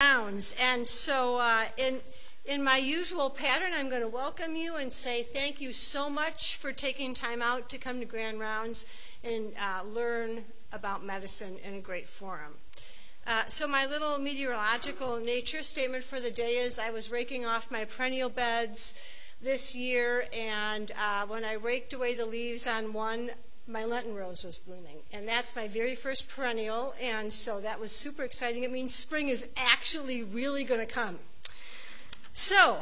Downs. And so in my usual pattern, I'm going to welcome you and say thank you so much for taking time out to come to Grand Rounds and learn about medicine in a great forum. So my little meteorological nature statement for the day is I was raking off my perennial beds this year, and when I raked away the leaves on one, my Lenten rose was blooming, and that's my very first perennial, and so that was super exciting. It means spring is actually really going to come. So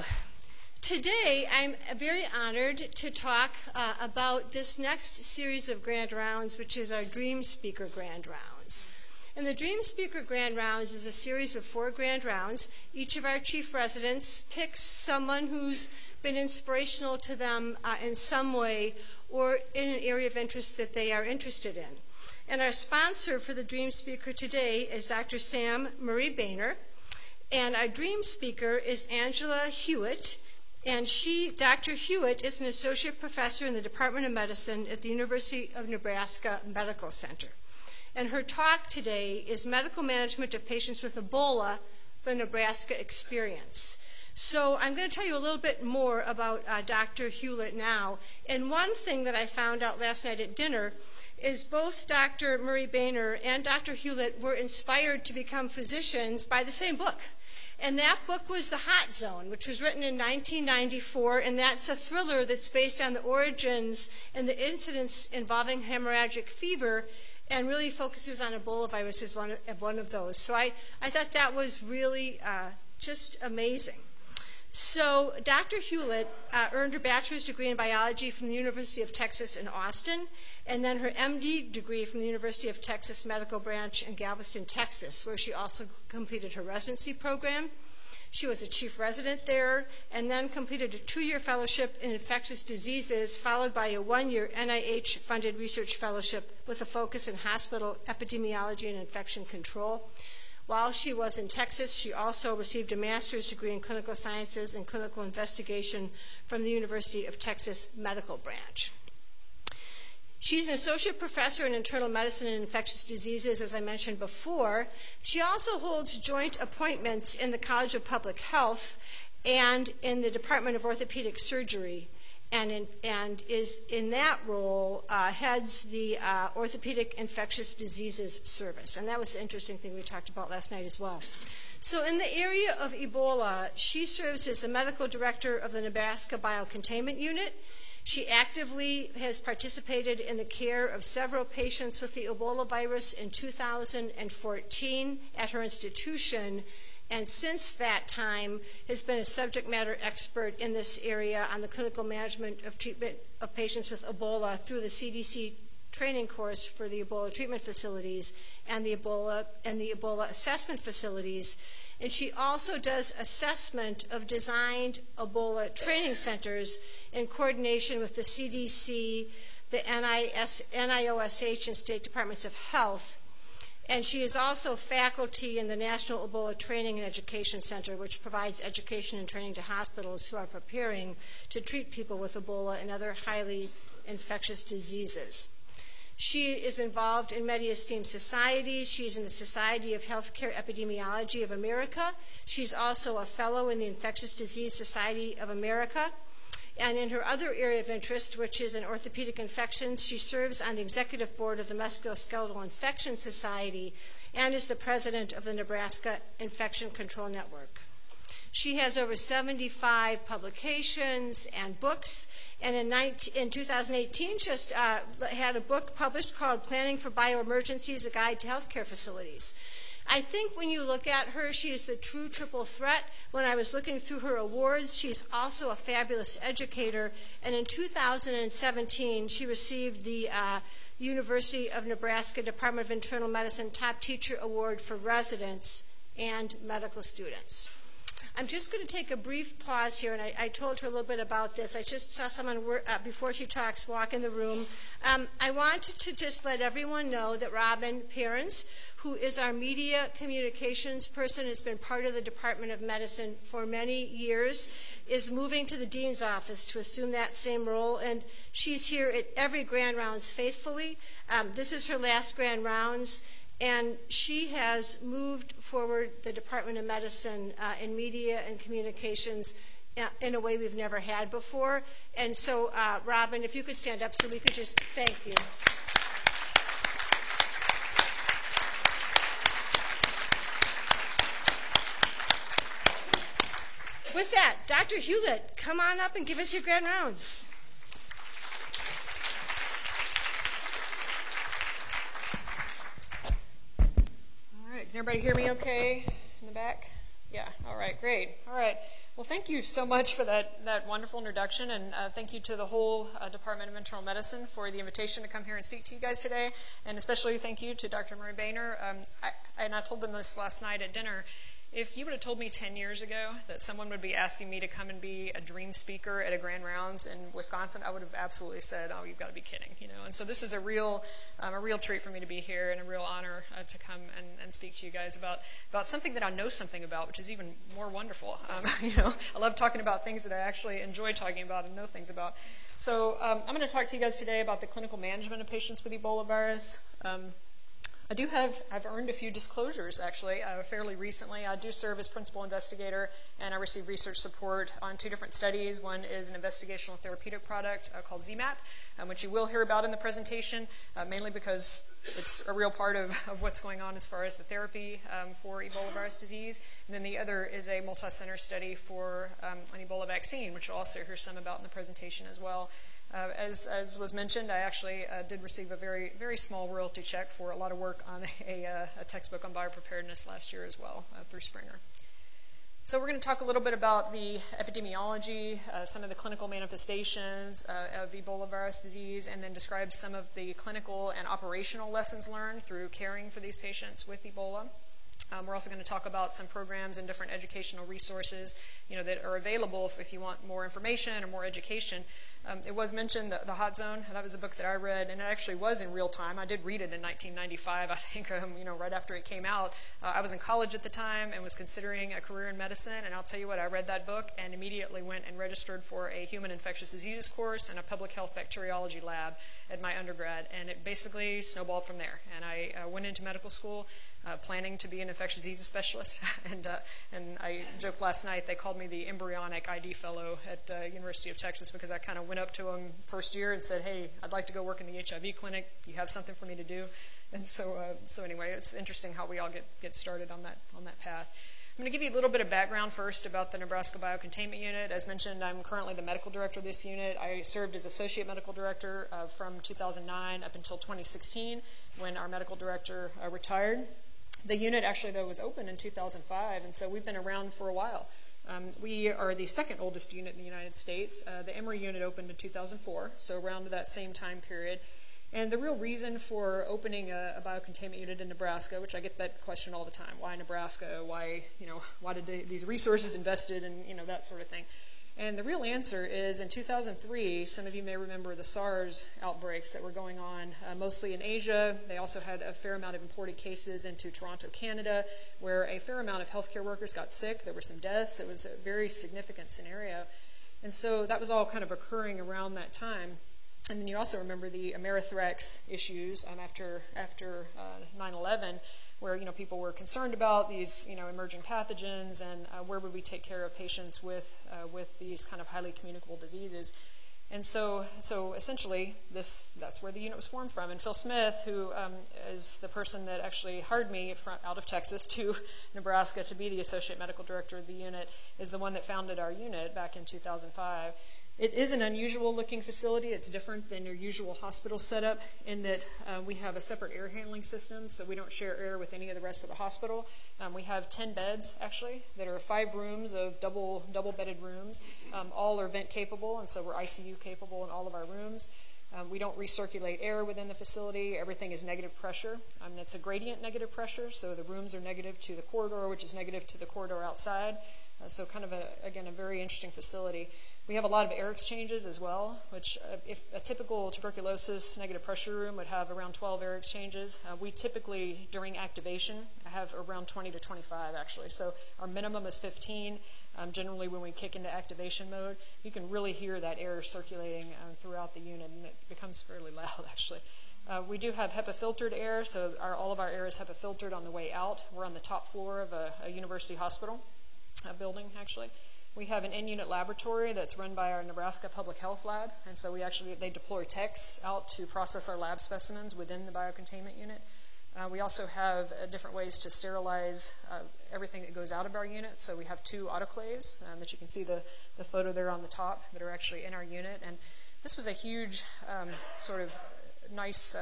today I'm very honored to talk about this next series of Grand Rounds, which is our Dream Speaker Grand Rounds. And the Dream Speaker Grand Rounds is a series of 4 Grand Rounds. Each of our chief residents picks someone who's been inspirational to them in some way or in an area of interest that they are interested in. And our sponsor for the Dream Speaker today is Dr. Sam Marie Boehner. And our Dream Speaker is Angela Hewlett. And Dr. Hewlett is an associate professor in the Department of Medicine at the University of Nebraska Medical Center. And her talk today is Medical Management of Patients with Ebola, the Nebraska Experience. So I'm going to tell you a little bit more about Dr. Hewlett now. And one thing that I found out last night at dinner is both Dr. Marie Boehner and Dr. Hewlett were inspired to become physicians by the same book. And that book was The Hot Zone, which was written in 1994, and that's a thriller that's based on the origins and the incidents involving hemorrhagic fever, and really focuses on Ebola virus as one of those. So I thought that was really just amazing. So Dr. Hewlett earned her bachelor's degree in biology from the University of Texas in Austin, and then her MD degree from the University of Texas Medical Branch in Galveston, Texas, where she also completed her residency program. She was a chief resident there, and then completed a 2-year fellowship in infectious diseases, followed by a 1-year NIH-funded research fellowship with a focus in hospital epidemiology and infection control. While she was in Texas, she also received a master's degree in clinical sciences and clinical investigation from the University of Texas Medical Branch. She's an associate professor in internal medicine and infectious diseases, as I mentioned before. She also holds joint appointments in the College of Public Health and in the Department of Orthopedic Surgery, and is in that role heads the Orthopedic Infectious Diseases Service. And that was the interesting thing we talked about last night as well. So in the area of Ebola, she serves as the medical director of the Nebraska Biocontainment Unit. She actively has participated in the care of several patients with the Ebola virus in 2014 at her institution, and since that time has been a subject matter expert in this area on the clinical management of treatment of patients with Ebola through the CDC training course for the Ebola treatment facilities and the Ebola assessment facilities. And she also does assessment of designed Ebola training centers in coordination with the CDC, the NIOSH, and state departments of health. And she is also faculty in the National Ebola Training and Education Center, which provides education and training to hospitals who are preparing to treat people with Ebola and other highly infectious diseases. She is involved in many esteemed societies. She's in the Society of Healthcare Epidemiology of America. She's also a fellow in the Infectious Disease Society of America. And in her other area of interest, which is in orthopedic infections, she serves on the executive board of the Musculoskeletal Infection Society and is the president of the Nebraska Infection Control Network. She has over 75 publications and books, and in 2018 just had a book published called Planning for Bioemergencies, A Guide to Healthcare Facilities. I think when you look at her, she is the true triple threat. When I was looking through her awards, she's also a fabulous educator, and in 2017 she received the University of Nebraska Department of Internal Medicine Top Teacher Award for residents and medical students. I'm just going to take a brief pause here, and I told her a little bit about this. I just saw someone, before she talks, walk in the room. I wanted to just let everyone know that Robin Perrins, who is our media communications person, has been part of the Department of Medicine for many years, is moving to the Dean's office to assume that same role, and she's here at every Grand Rounds faithfully. This is her last Grand Rounds. And she has moved forward the Department of Medicine in media and communications in a way we've never had before. And so, Robin, if you could stand up so we could just thank you. With that, Dr. Hewlett, come on up and give us your grand rounds. All right, can everybody hear me okay in the back? Yeah, all right, great. All right, well, thank you so much for that wonderful introduction, and thank you to the whole Department of Internal Medicine for the invitation to come here and speak to you guys today, and especially thank you to Dr. Marie Boehner. I told them this last night at dinner. If you would have told me 10 years ago that someone would be asking me to come and be a dream speaker at a Grand Rounds in Wisconsin, I would have absolutely said, "Oh, you've got to be kidding!" You know. And so this is a real treat for me to be here, and a real honor to come and speak to you guys about something that I know something about, which is even more wonderful. You know, I love talking about things that I actually enjoy talking about and know things about. So I'm going to talk to you guys today about the clinical management of patients with Ebola virus. I've earned a few disclosures, actually, fairly recently. I do serve as principal investigator, and I receive research support on two different studies. One is an investigational therapeutic product called ZMAP, which you will hear about in the presentation, mainly because it's a real part of what's going on as far as the therapy for Ebola virus disease. And then the other is a multi-center study for an Ebola vaccine, which you'll also hear some about in the presentation as well. As was mentioned, I actually did receive a very, very small royalty check for a lot of work on a textbook on biopreparedness last year as well through Springer. So we're going to talk a little bit about the epidemiology, some of the clinical manifestations of Ebola virus disease, and then describe some of the clinical and operational lessons learned through caring for these patients with Ebola. We're also going to talk about some programs and different educational resources, you know, that are available if you want more information or more education. It was mentioned, The Hot Zone. That was a book that I read, and it actually was in real time. I did read it in 1995, I think, you know, right after it came out. I was in college at the time and was considering a career in medicine, and I'll tell you what, I read that book and immediately went and registered for a human infectious diseases course and a public health bacteriology lab at my undergrad, and it basically snowballed from there. And I went into medical school planning to be an infectious diseases specialist, and I joked last night, they called me the embryonic ID fellow at University of Texas, because I kind of went up to him first year and said, "Hey, I'd like to go work in the HIV clinic. You have something for me to do?" And so, so anyway, it's interesting how we all get started on that path. I'm going to give you a little bit of background first about the Nebraska Biocontainment Unit. As mentioned, I'm currently the medical director of this unit. I served as associate medical director from 2009 up until 2016, when our medical director retired. The unit actually, though, was opened in 2005, and so we've been around for a while. We are the second oldest unit in the United States. The Emory unit opened in 2004, so around that same time period. And the real reason for opening a biocontainment unit in Nebraska, which I get that question all the time, why Nebraska, why, you know, why did these resources invested, and, you know, that sort of thing. And the real answer is, in 2003, some of you may remember the SARS outbreaks that were going on, mostly in Asia. They also had a fair amount of imported cases into Toronto, Canada, where a fair amount of healthcare workers got sick. There were some deaths. It was a very significant scenario. And so that was all kind of occurring around that time. And then you also remember the Amerithrex issues after 9/11, where, you know, people were concerned about these, you know, emerging pathogens and where would we take care of patients with these kind of highly communicable diseases. And so essentially, that's where the unit was formed from. And Phil Smith, who is the person that actually hired me out of Texas to Nebraska to be the associate medical director of the unit, is the one that founded our unit back in 2005. It is an unusual-looking facility. It's different than your usual hospital setup in that we have a separate air handling system, so we don't share air with any of the rest of the hospital. We have 10 beds, actually, that are 5 rooms of double-bedded rooms. All are vent-capable, and so we're ICU-capable in all of our rooms. We don't recirculate air within the facility. Everything is negative pressure. It's a gradient negative pressure, so the rooms are negative to the corridor, which is negative to the corridor outside. So kind of, again, a very interesting facility. We have a lot of air exchanges as well, which if a typical tuberculosis negative pressure room would have around 12 air exchanges. We typically, during activation, have around 20 to 25, actually. So our minimum is 15. Generally, when we kick into activation mode, you can really hear that air circulating throughout the unit, and it becomes fairly loud, actually. We do have HEPA filtered air, so all of our air is HEPA filtered on the way out. We're on the top floor of a university hospital, a building actually. We have an in-unit laboratory that's run by our Nebraska Public Health Lab, and so they deploy techs out to process our lab specimens within the biocontainment unit. We also have different ways to sterilize everything that goes out of our unit. So we have two autoclaves that you can see the photo there on the top that are actually in our unit. And this was a huge sort of nice,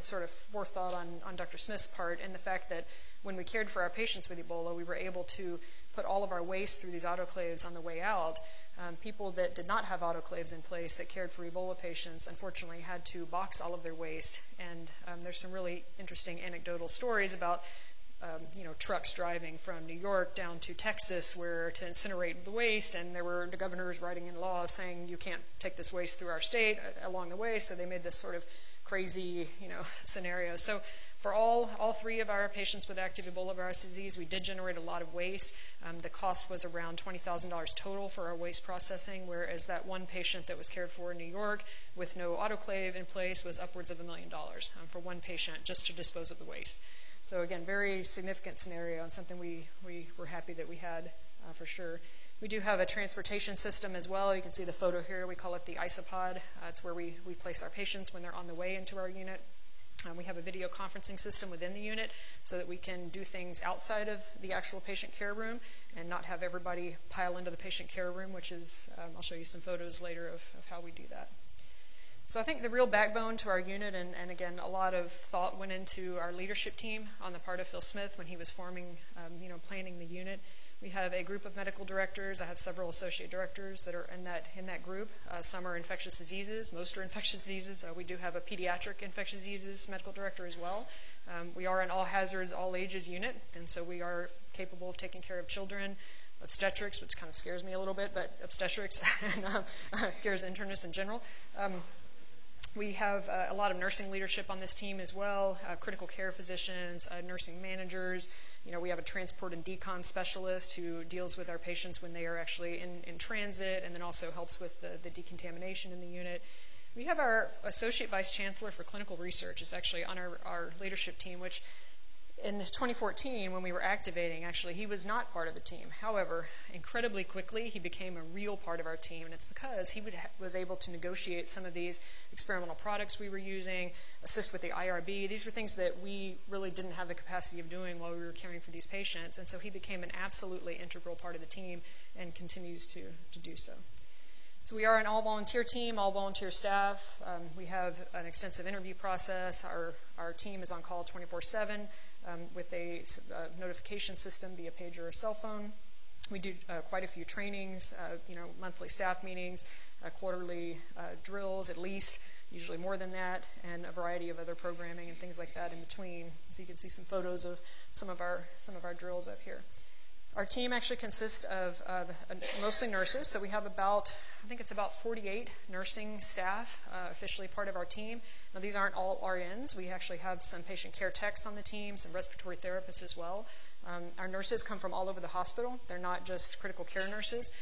sort of forethought on Dr. Smith's part, and the fact that when we cared for our patients with Ebola, we were able to put all of our waste through these autoclaves on the way out. People that did not have autoclaves in place that cared for Ebola patients, unfortunately, had to box all of their waste. And there's some really interesting anecdotal stories about, trucks driving from New York down to Texas to incinerate the waste. And there were the governors writing in laws saying, you can't take this waste through our state along the way. So they made this sort of crazy, scenario. So for all three of our patients with active Ebola virus disease, we did generate a lot of waste. The cost was around $20,000 total for our waste processing, whereas that one patient that was cared for in New York with no autoclave in place was upwards of $1 million for one patient just to dispose of the waste. So again, very significant scenario, and something we were happy that we had for sure. We do have a transportation system as well. You can see the photo here. We call it the isopod. It's where we place our patients when they're on the way into our unit. We have a video conferencing system within the unit so that we can do things outside of the actual patient care room and not have everybody pile into the patient care room, which is, I'll show you some photos later of how we do that. So I think the real backbone to our unit, and again, a lot of thought went into our leadership team on the part of Phil Smith when he was forming, planning the unit. We have a group of medical directors. I have several associate directors that are in that group. Some are infectious diseases. Most are infectious diseases. We do have a pediatric infectious diseases medical director as well. We are an all hazards, all ages unit, and so we are capable of taking care of children, obstetrics, which kind of scares me a little bit, but obstetrics and, scares internists in general. We have a lot of nursing leadership on this team as well, critical care physicians, nursing managers. We have a transport and decon specialist who deals with our patients when they are actually in transit, and then also helps with the decontamination in the unit. We have our associate vice chancellor for clinical research is actually on our leadership team, which in 2014, when we were activating, actually, he was not part of the team. However, incredibly quickly, he became a real part of our team, and it's because he was able to negotiate some of these experimental products we were using, assist with the IRB. These were things that we really didn't have the capacity of doing while we were caring for these patients, and so he became an absolutely integral part of the team and continues to do so. So we are an all-volunteer team, all-volunteer staff. We have an extensive interview process. Our team is on call 24/7. With a notification system via pager or cell phone. We do quite a few trainings, monthly staff meetings, quarterly drills at least, usually more than that, and a variety of other programming and things like that in between. So you can see some photos of some of our drills up here. Our team actually consists of mostly nurses, so we have about 48 nursing staff officially part of our team. Now, these aren't all RNs. We actually have some patient care techs on the team, some respiratory therapists as well. Our nurses come from all over the hospital. They're not just critical care nurses.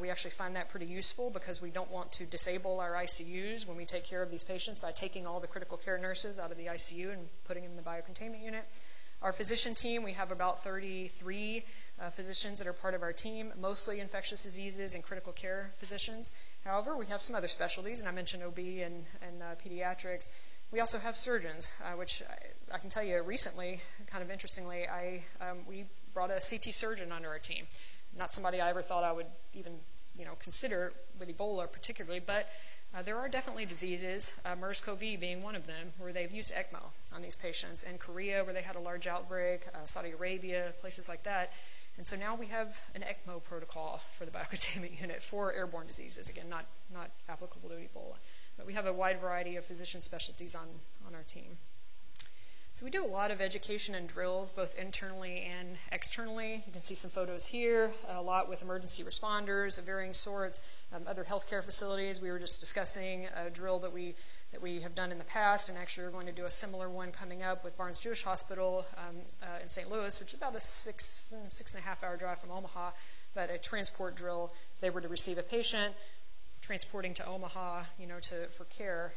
We actually find that pretty useful because we don't want to disable our ICUs when we take care of these patients by taking all the critical care nurses out of the ICU and putting them in the biocontainment unit. Our physician team, we have about 33 physicians that are part of our team, mostly infectious diseases and critical care physicians. However, we have some other specialties, and I mentioned OB and pediatrics. We also have surgeons, which I can tell you recently, kind of interestingly, we brought a CT surgeon onto our team. Not somebody I ever thought I would even consider with Ebola particularly, but there are definitely diseases, MERS-CoV being one of them, where they've used ECMO on these patients. In Korea, where they had a large outbreak, Saudi Arabia, places like that. And so now we have an ECMO protocol for the biocontainment unit for airborne diseases. Again, not applicable to Ebola. But we have a wide variety of physician specialties on our team. So we do a lot of education and drills, both internally and externally. You can see some photos here, a lot with emergency responders of varying sorts, other healthcare facilities. We were just discussing a drill that we have done in the past, and actually we're going to do a similar one coming up with Barnes Jewish Hospital in St. Louis, which is about a six and a half hour drive from Omaha, but a transport drill. If they were to receive a patient, transporting to Omaha, for care.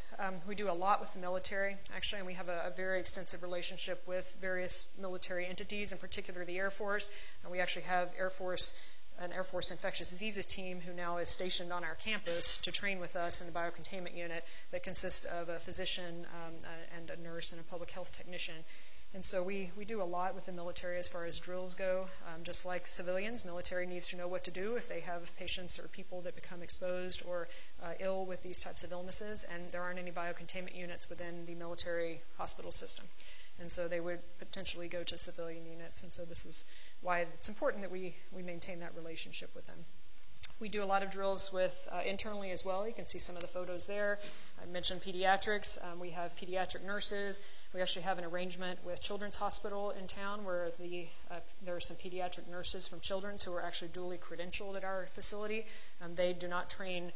We do a lot with the military, actually, and we have a very extensive relationship with various military entities, in particular the Air Force. And we actually have an Air Force infectious diseases team who now is stationed on our campus to train with us in the biocontainment unit that consists of a physician and a nurse and a public health technician. And so we do a lot with the military as far as drills go. Just like civilians, military needs to know what to do if they have patients or people that become exposed or ill with these types of illnesses, and there aren't any biocontainment units within the military hospital system. And so they would potentially go to civilian units, and so this is why it's important that we maintain that relationship with them. We do a lot of drills with internally as well. You can see some of the photos there. I mentioned pediatrics. We have pediatric nurses. We actually have an arrangement with Children's Hospital in town where there are some pediatric nurses from Children's who are actually dually credentialed at our facility. They do not train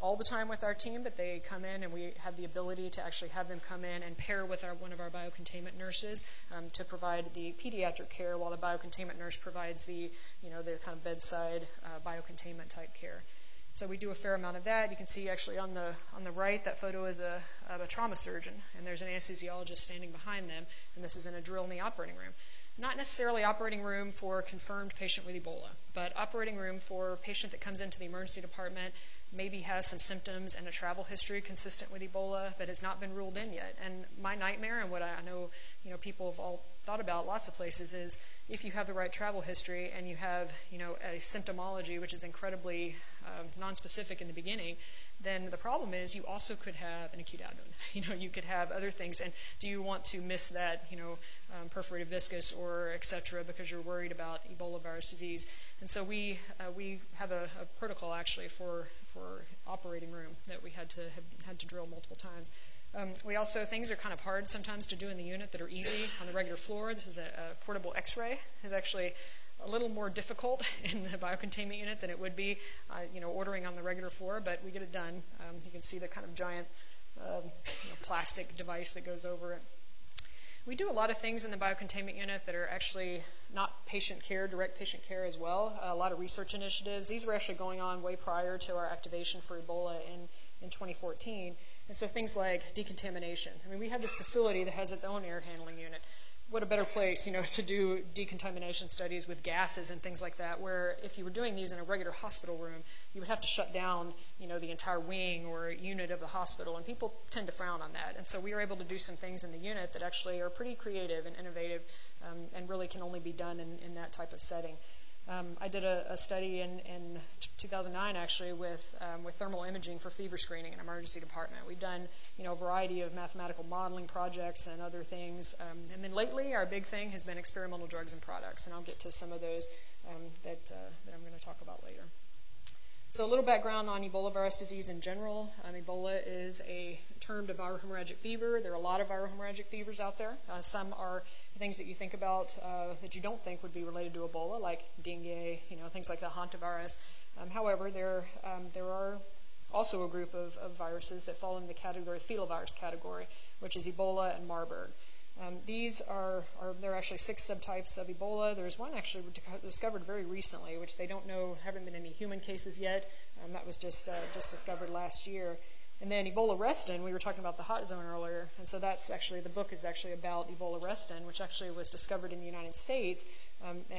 all the time with our team, but they come in and we have the ability to actually have them come in and pair with one of our biocontainment nurses to provide the pediatric care while the biocontainment nurse provides the, the kind of bedside biocontainment type care. So we do a fair amount of that. You can see actually on the right, that photo is of a trauma surgeon, and there's an anesthesiologist standing behind them, and this is in a drill in the operating room. Not necessarily operating room for confirmed patient with Ebola, but operating room for a patient that comes into the emergency department, maybe has some symptoms and a travel history consistent with Ebola, but has not been ruled in yet. And my nightmare, and what I know, people have all thought about lots of places, is if you have the right travel history and you have, a symptomology which is incredibly nonspecific in the beginning, then the problem is you also could have an acute abdomen. You could have other things, and do you want to miss that, perforated viscous or et cetera, because you're worried about Ebola virus disease? And so we have a protocol actually for operating room that we had to drill multiple times. We also, things are kind of hard sometimes to do in the unit that are easy on the regular floor. This is a portable x-ray. It's actually a little more difficult in the biocontainment unit than it would be, ordering on the regular floor, but we get it done. You can see the kind of giant plastic device that goes over it. We do a lot of things in the biocontainment unit that are actually not patient care, direct patient care as well. A lot of research initiatives. These were actually going on way prior to our activation for Ebola in 2014. And so things like decontamination. I mean, we have this facility that has its own air handling unit. What a better place, to do decontamination studies with gases and things like that, where if you were doing these in a regular hospital room, you would have to shut down, the entire wing or unit of the hospital, and people tend to frown on that. And so we were able to do some things in the unit that actually are pretty creative and innovative and really can only be done in that type of setting. I did a study in 2009, actually, with thermal imaging for fever screening in an emergency department. We've done, a variety of mathematical modeling projects and other things. And then lately, our big thing has been experimental drugs and products, and I'll get to some of those that I'm going to talk about later. So a little background on Ebola virus disease in general. Ebola is a term of viral hemorrhagic fever. There are a lot of viral hemorrhagic fevers out there. Some are things that you think about that you don't think would be related to Ebola, like dengue, things like the hantavirus. However, there are also a group of viruses that fall in the category, fetal virus category, which is Ebola and Marburg. These there are actually 6 subtypes of Ebola. There's one actually discovered very recently, which they don't know, haven't been any human cases yet. That was just discovered last year. And then Ebola Reston, we were talking about the hot zone earlier, and so that's actually, the book is actually about Ebola Reston, which actually was discovered in the United States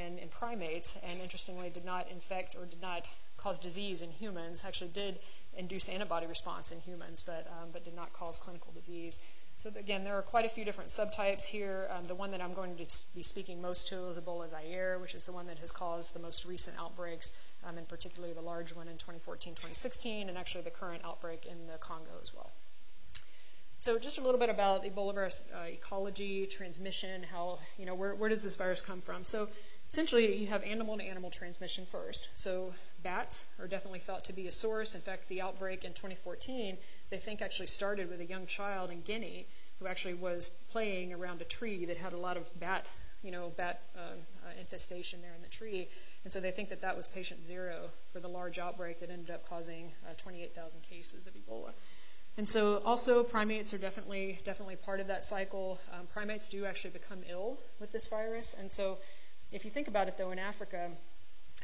and in primates, and interestingly did not infect or did not cause disease in humans, actually did induce antibody response in humans, but did not cause clinical disease. So again, there are quite a few different subtypes here. The one that I'm going to be speaking most to is Ebola Zaire, which is the one that has caused the most recent outbreaks, and particularly the large one in 2014-2016, and actually the current outbreak in the Congo as well. So just a little bit about Ebola virus ecology, transmission, how, where does this virus come from? So essentially, you have animal-to-animal transmission first. So bats are definitely thought to be a source. In fact, the outbreak in 2014, they think actually started with a young child in Guinea who actually was playing around a tree that had a lot of bat infestation there in the tree. And so they think that that was patient zero for the large outbreak that ended up causing 28,000 cases of Ebola. And so also primates are definitely part of that cycle. Primates do actually become ill with this virus. And so if you think about it, though, in Africa,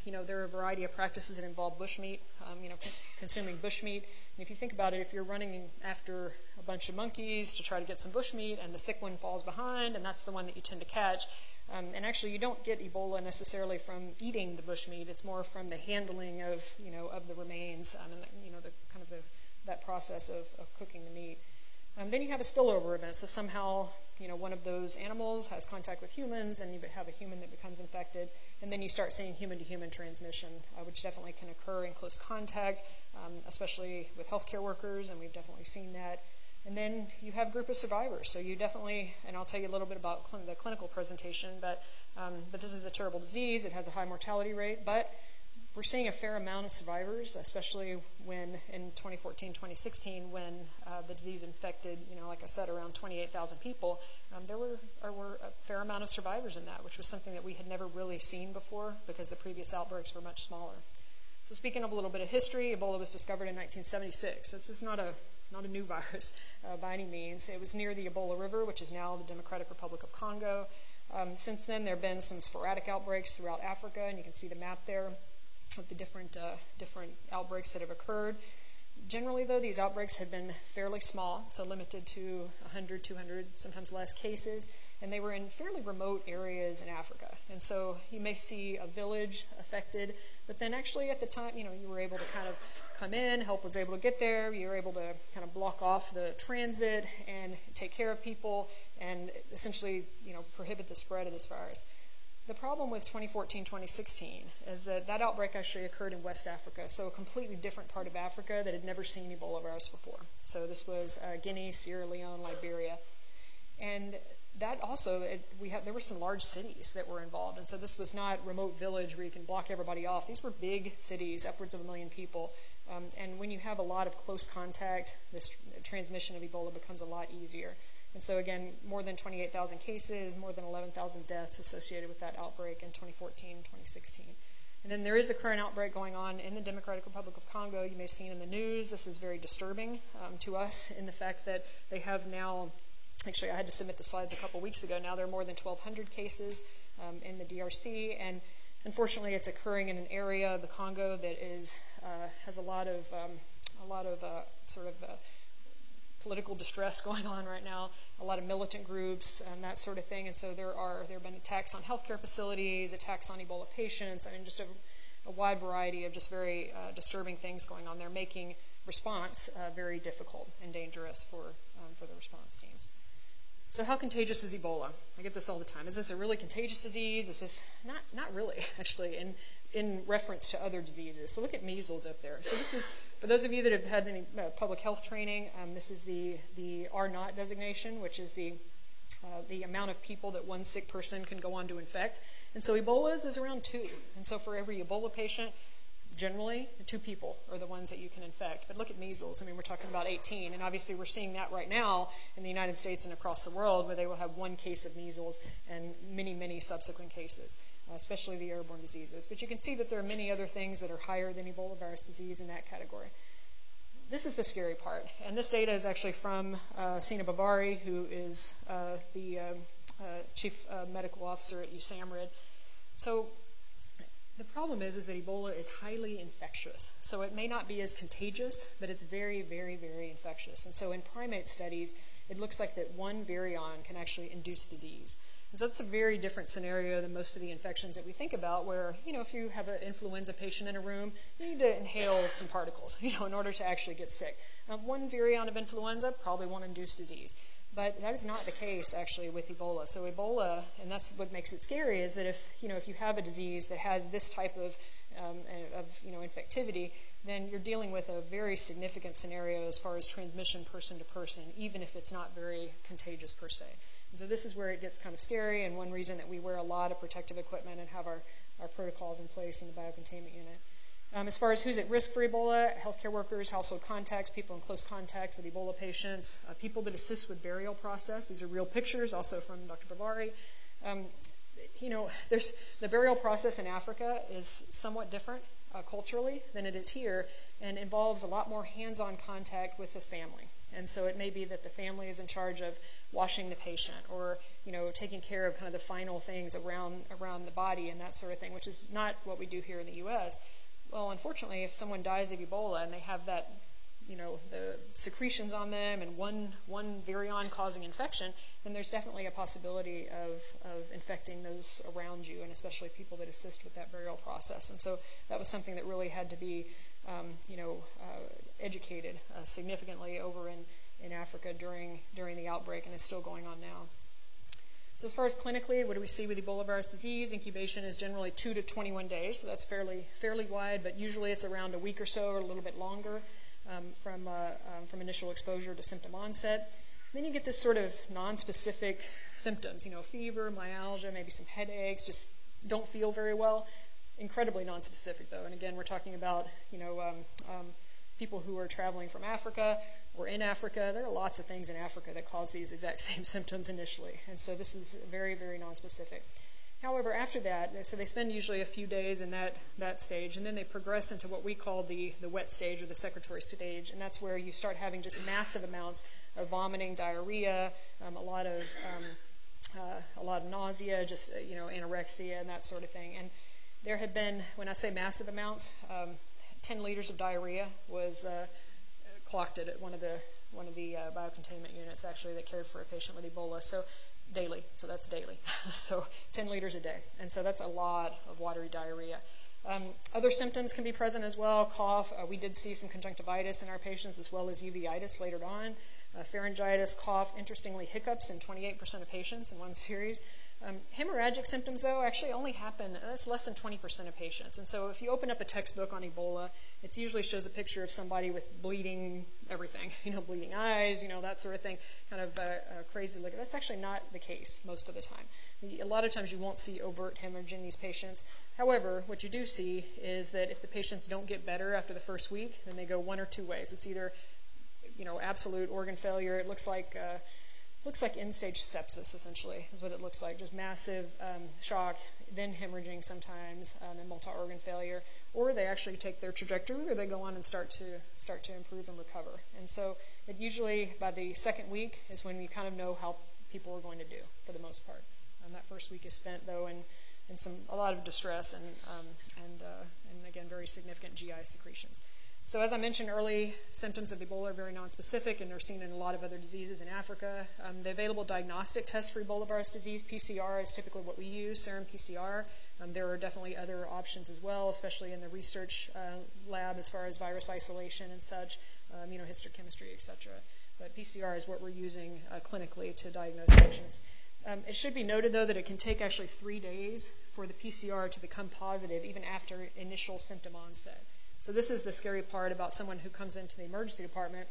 You know, there are a variety of practices that involve bushmeat, you know, consuming bushmeat. And if you think about it, if you're running after a bunch of monkeys to try to get some bushmeat and the sick one falls behind and that's the one that you tend to catch, and actually you don't get Ebola necessarily from eating the bushmeat. It's more from the handling of, you know, of the remains and, you know, the kind of the, that process of cooking the meat. Then you have a spillover event. So somehow, you know, one of those animals has contact with humans and you have a human that becomes infected. And then you start seeing human-to-human transmission, which definitely can occur in close contact, especially with healthcare workers, and we've definitely seen that. And then you have a group of survivors. So you definitely, and I'll tell you a little bit about the clinical presentation, but this is a terrible disease. It has a high mortality rate, but we're seeing a fair amount of survivors, especially when in 2014, 2016, when the disease infected, you know, like I said, around 28,000 people. There were a fair amount of survivors in that, which was something that we had never really seen before because the previous outbreaks were much smaller. So speaking of a little bit of history, Ebola was discovered in 1976. So this is not a new virus by any means. It was near the Ebola River, which is now the Democratic Republic of Congo. Since then, there have been some sporadic outbreaks throughout Africa, and you can see the map there of the different outbreaks that have occurred. Generally, though, these outbreaks have been fairly small, so limited to 100, 200, sometimes less cases, and they were in fairly remote areas in Africa. And so you may see a village affected, but then actually at the time, you know, you were able to kind of come in, help was able to get there, you were able to kind of block off the transit and take care of people and essentially, you know, prohibit the spread of this virus. The problem with 2014-2016 is that that outbreak actually occurred in West Africa, so a completely different part of Africa that had never seen Ebola virus before. So this was Guinea, Sierra Leone, Liberia. And that also, there were some large cities that were involved, and so this was not remote village where you can block everybody off. These were big cities, upwards of 1 million people. And when you have a lot of close contact, this transmission of Ebola becomes a lot easier. And so again, more than 28,000 cases, more than 11,000 deaths associated with that outbreak in 2014, 2016. And then there is a current outbreak going on in the Democratic Republic of Congo. You may have seen in the news, this is very disturbing to us in the fact that they have now, actually I had to submit the slides a couple weeks ago, now there are more than 1,200 cases in the DRC, and unfortunately it's occurring in an area of the Congo that is has a lot of sort of political distress going on right now, a lot of militant groups and that sort of thing. And so there have been attacks on healthcare facilities, attacks on Ebola patients, I mean, just a wide variety of just very disturbing things going on there, making response very difficult and dangerous for the response teams. So how contagious is Ebola? I get this all the time. Is this a really contagious disease? Is this not really, actually, in reference to other diseases. So look at measles up there. So this is, for those of you that have had any public health training, this is the R0 designation, which is the amount of people that one sick person can go on to infect. And so Ebola's is around 2. And so for every Ebola patient, generally, 2 people are the ones that you can infect. But look at measles. I mean, we're talking about 18. And obviously, we're seeing that right now in the United States and across the world, where they will have 1 case of measles and many, many subsequent cases, especially the airborne diseases. But you can see that there are many other things that are higher than Ebola virus disease in that category. This is the scary part. And this data is actually from Sina Bavari, who is the chief medical officer at USAMRID. So the problem is that Ebola is highly infectious. So it may not be as contagious, but it's very, very, very infectious. And so in primate studies, it looks like that 1 virion can actually induce disease. So that's a very different scenario than most of the infections that we think about where, you know, if you have an influenza patient in a room, you need to inhale some particles, you know, in order to actually get sick. 1 virion of influenza probably won't induce disease. But that is not the case, actually, with Ebola. So Ebola, and that's what makes it scary, is that if you have a disease that has this type of infectivity, then you're dealing with a very significant scenario as far as transmission person to person, even if it's not very contagious per se. And so this is where it gets kind of scary, and one reason that we wear a lot of protective equipment and have our protocols in place in the biocontainment unit. As far as who's at risk for Ebola, healthcare workers, household contacts, people in close contact with Ebola patients, people that assist with burial process. These are real pictures, also from Dr. Bavari. There's the burial process in Africa is somewhat different culturally than it is here, and involves a lot more hands-on contact with the family. And so it may be that the family is in charge of washing the patient or, you know, taking care of kind of the final things around the body and that sort of thing, which is not what we do here in the U.S. Well, unfortunately, if someone dies of Ebola and they have that, you know, the secretions on them and one virion causing infection, then there's definitely a possibility of infecting those around you, and especially people that assist with that burial process. And so that was something that really had to be, educated significantly over in Africa during the outbreak, and it's still going on now. So as far as clinically, what do we see with Ebola virus disease? Incubation is generally 2 to 21 days, so that's fairly wide, but usually it's around a week or so or a little bit longer from initial exposure to symptom onset. Then you get this sort of nonspecific symptoms, you know, fever, myalgia, maybe some headaches, just don't feel very well. Incredibly nonspecific, though, and again, we're talking about, you know, people who are traveling from Africa or in Africa. There are lots of things in Africa that cause these exact same symptoms initially, and so this is very, very nonspecific. However, after that, so they spend usually a few days in that stage, and then they progress into what we call the wet stage or the secretory stage, and that's where you start having just massive amounts of vomiting, diarrhea, a lot of nausea, just, you know, anorexia and that sort of thing. And there had been, when I say massive amounts, 10 liters of diarrhea was clocked at one of the biocontainment units, actually, that cared for a patient with Ebola. So daily, so that's daily. So 10 liters a day, and so that's a lot of watery diarrhea. Other symptoms can be present as well: cough. We did see some conjunctivitis in our patients, as well as uveitis later on. Pharyngitis, cough. Interestingly, hiccups in 28% of patients in one series. Hemorrhagic symptoms, though, actually only happen, that's less than 20% of patients. And so if you open up a textbook on Ebola, it usually shows a picture of somebody with bleeding everything, you know, bleeding eyes, you know, that sort of thing, kind of crazy looking. That's actually not the case most of the time. A lot of times you won't see overt hemorrhage in these patients. However, what you do see is that if the patients don't get better after the first week, then they go one or two ways. It's either, you know, absolute organ failure. It looks like end-stage sepsis, essentially, is what it looks like. Just massive shock, then hemorrhaging sometimes, and multi-organ failure. Or they actually take their trajectory, or they go on and start to improve and recover. And so it usually, by the second week, is when you kind of know how people are going to do, for the most part. That first week is spent, though, in a lot of distress and again, very significant GI secretions. So as I mentioned, early symptoms of Ebola are very nonspecific, and they're seen in a lot of other diseases in Africa. The available diagnostic test for Ebola virus disease, PCR, is typically what we use, serum PCR. There are definitely other options as well, especially in the research lab as far as virus isolation and such, immunohistochemistry, et cetera. But PCR is what we're using clinically to diagnose patients. It should be noted, though, that it can take actually 3 days for the PCR to become positive even after initial symptom onset. So this is the scary part about someone who comes into the emergency department,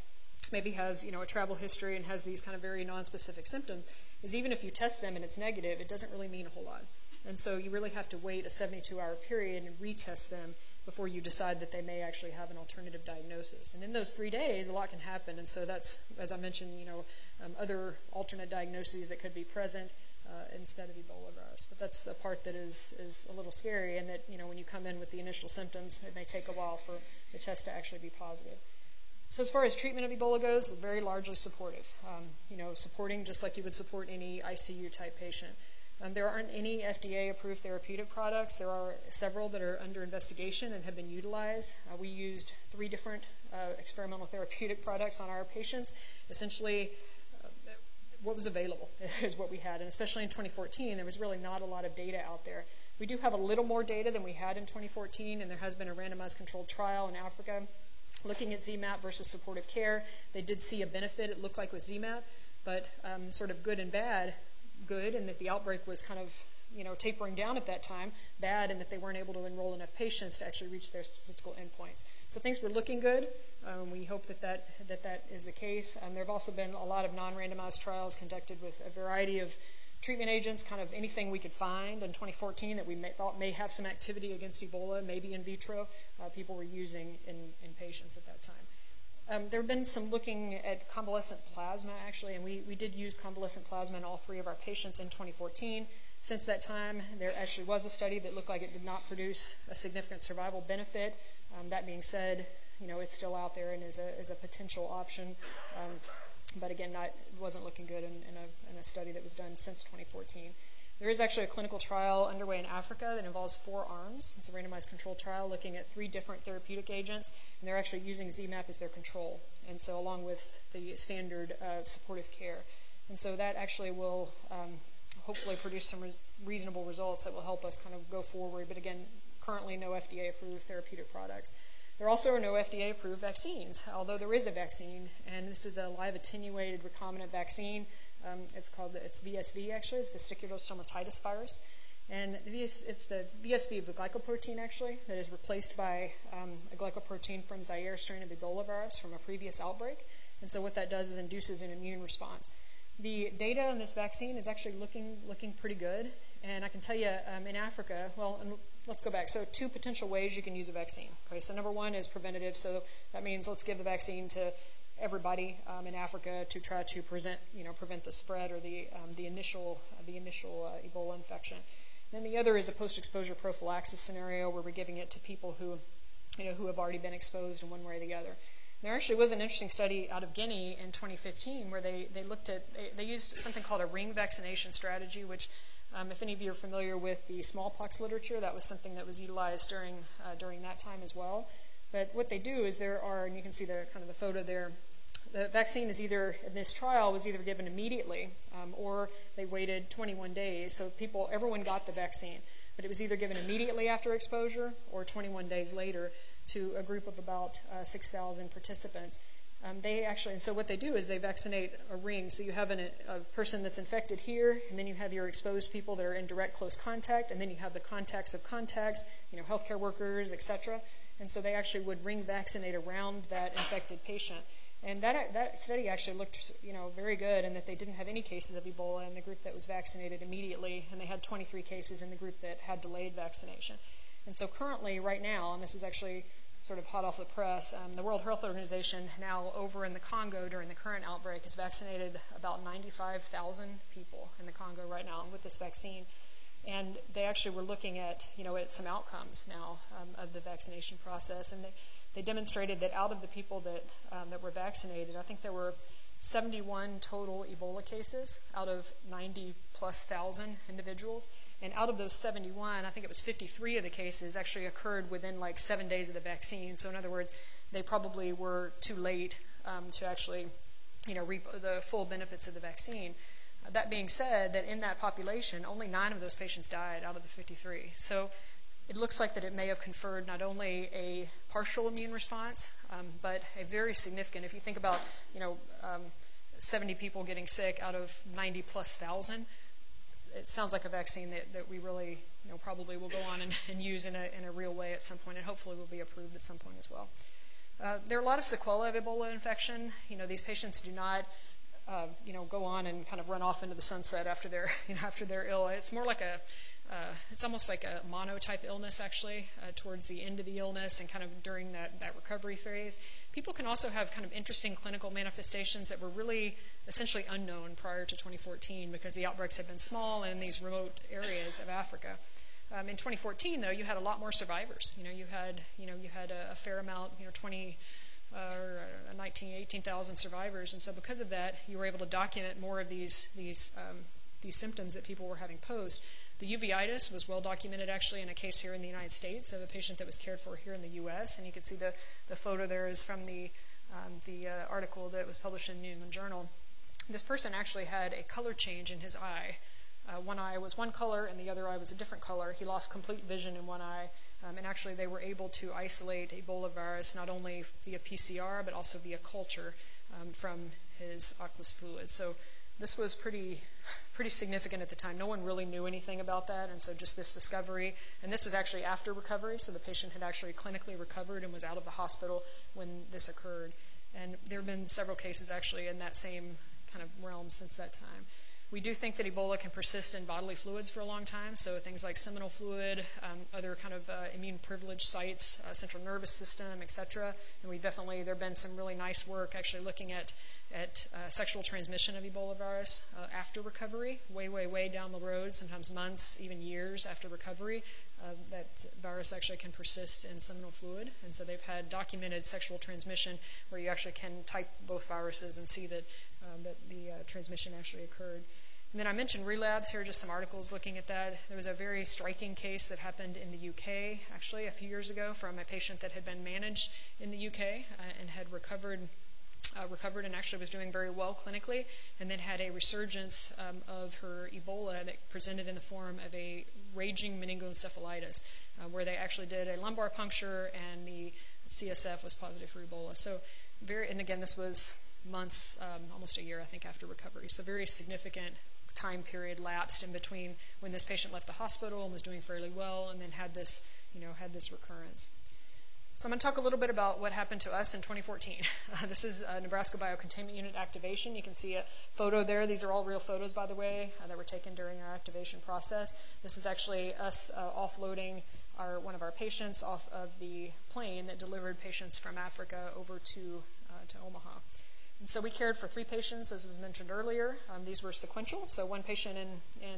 maybe has, you know, a travel history and has these kind of very nonspecific symptoms, is even if you test them and it's negative, it doesn't really mean a whole lot. And so you really have to wait a 72-hour period and retest them before you decide that they may actually have an alternative diagnosis. And in those 3 days, a lot can happen. And so that's, as I mentioned, you know, other alternate diagnoses that could be present instead of Ebola virus. But that's the part that is a little scary, and that, you know, when you come in with the initial symptoms, it may take a while for the test to actually be positive. So as far as treatment of Ebola goes, we're very largely supportive, supporting just like you would support any ICU-type patient. There aren't any FDA-approved therapeutic products. There are several that are under investigation and have been utilized. We used 3 different experimental therapeutic products on our patients, essentially. What was available is what we had, and especially in 2014, there was really not a lot of data out there. We do have a little more data than we had in 2014, and there has been a randomized controlled trial in Africa looking at ZMapp versus supportive care. They did see a benefit, it looked like, with ZMapp, but sort of good and bad. Good in that the outbreak was kind of, you know, tapering down at that time, bad in that they weren't able to enroll enough patients to actually reach their statistical endpoints. So things were looking good. We hope that is the case. There have also been a lot of non-randomized trials conducted with a variety of treatment agents, kind of anything we could find in 2014 that we thought may have some activity against Ebola, maybe in vitro, people were using in patients at that time. There have been some looking at convalescent plasma, actually, and we did use convalescent plasma in all 3 of our patients in 2014. Since that time, there actually was a study that looked like it did not produce a significant survival benefit. That being said, you know, it's still out there and is a potential option. But again, wasn't looking good in a study that was done since 2014. There is actually a clinical trial underway in Africa that involves 4 arms. It's a randomized controlled trial looking at 3 different therapeutic agents, and they're actually using ZMapp as their control, and so along with the standard supportive care. And so that actually will hopefully produce some reasonable results that will help us kind of go forward. But again, currently no FDA-approved therapeutic products. There also are no FDA-approved vaccines, although there is a vaccine, and this is a live attenuated recombinant vaccine. It's VSV, actually. It's vesicular stomatitis virus. And it's the VSV of the glycoprotein, actually, that is replaced by a glycoprotein from Zaire strain of Ebola virus from a previous outbreak. And so what that does is induces an immune response. The data on this vaccine is actually looking pretty good. And I can tell you in Africa, let's go back. So 2 potential ways you can use a vaccine. Okay, so number 1 is preventative. So that means let's give the vaccine to everybody in Africa to try to prevent the spread or the initial Ebola infection. And then the other is a post-exposure prophylaxis scenario where we're giving it to people who have already been exposed in one way or the other. And there actually was an interesting study out of Guinea in 2015 where they used something called a ring vaccination strategy, which if any of you are familiar with the smallpox literature, that was something that was utilized during that time as well. But what they do is and you can see the photo there, the vaccine is either, in this trial, was either given immediately or they waited 21 days. So everyone got the vaccine, but it was either given immediately after exposure or 21 days later to a group of about 6,000 participants. So what they do is they vaccinate a ring. So you have a person that's infected here, and then you have your exposed people that are in direct close contact, and then you have the contacts of contacts, healthcare workers, et cetera. And so they actually would ring vaccinate around that infected patient. And that study actually looked, very good in that they didn't have any cases of Ebola in the group that was vaccinated immediately, and they had 23 cases in the group that had delayed vaccination. And so currently, right now, and this is actually sort of hot off the press, the World Health Organization now over in the Congo during the current outbreak has vaccinated about 95,000 people in the Congo right now with this vaccine. And they actually were looking at, at some outcomes now of the vaccination process. And they demonstrated that out of the people that were vaccinated, I think there were 71 total Ebola cases out of 90,000+ individuals. And out of those 71, I think it was 53 of the cases actually occurred within 7 days of the vaccine. So in other words, they probably were too late to actually, reap the full benefits of the vaccine. That being said, that in that population, only 9 of those patients died out of the 53. So it looks like that it may have conferred not only a partial immune response, but a very significant, if you think about, 70 people getting sick out of 90,000+, it sounds like a vaccine that we really, probably will go on and use in a real way at some point, and hopefully will be approved at some point as well. There are a lot of sequelae of Ebola infection. These patients do not, go on and kind of run off into the sunset after they're ill. It's more like it's almost like a mono-type illness, actually, towards the end of the illness and kind of during that recovery phase. People can also have kind of interesting clinical manifestations that were really essentially unknown prior to 2014 because the outbreaks had been small in these remote areas of Africa. In 2014, though, you had a lot more survivors. You had a fair amount, 18,000 survivors, and so because of that, you were able to document more of these symptoms that people were having post. The uveitis was well documented, actually, in a case here in the United States of a patient that was cared for here in the U.S. And you can see the photo there is from the article that was published in the New England Journal. This person actually had a color change in his eye. One eye was one color, and the other eye was a different color. He lost complete vision in one eye. And actually, they were able to isolate Ebola virus not only via PCR but also via culture from his oculus fluid. So this was pretty significant at the time. No one really knew anything about that, and so just this discovery. And this was actually after recovery, so the patient had actually clinically recovered and was out of the hospital when this occurred. And there have been several cases actually in that same kind of realm since that time. We do think that Ebola can persist in bodily fluids for a long time, so things like seminal fluid, other kind of immune privileged sites, central nervous system, et cetera. And there have been some really nice work actually looking at sexual transmission of Ebola virus after recovery, way down the road, sometimes months, even years after recovery. that virus actually can persist in seminal fluid. And so they've had documented sexual transmission where you actually can type both viruses and see that, that the transmission actually occurred. And then I mentioned relapse. Here are just some articles looking at that. There was a very striking case that happened in the UK, actually, a few years ago from a patient that had been managed in the UK and had recovered and actually was doing very well clinically, and then had a resurgence of her Ebola that presented in the form of a raging meningoencephalitis, where they actually did a lumbar puncture and the CSF was positive for Ebola. So and again, this was months, almost a year, I think, after recovery. So very significant time period lapsed in between when this patient left the hospital and was doing fairly well, and then had this, had this recurrence. So I'm going to talk a little bit about what happened to us in 2014. This is Nebraska Biocontainment Unit activation. You can see a photo there. These are all real photos, by the way, that were taken during our activation process. This is actually us offloading one of our patients off of the plane that delivered patients from Africa over to Omaha. And so we cared for 3 patients, as was mentioned earlier. These were sequential, so 1 patient in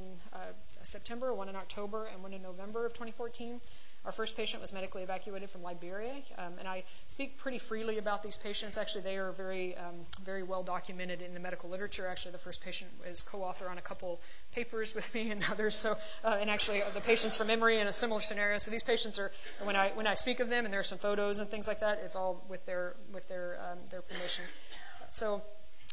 September, 1 in October, and 1 in November of 2014. Our first patient was medically evacuated from Liberia, and I speak pretty freely about these patients. Actually, they are very, very well documented in the medical literature. Actually, the first patient is co-author on a couple papers with me and others. So, and actually, the patients from Emory in a similar scenario. So these patients are, when I speak of them, and there are some photos and things like that, it's all with their permission. So.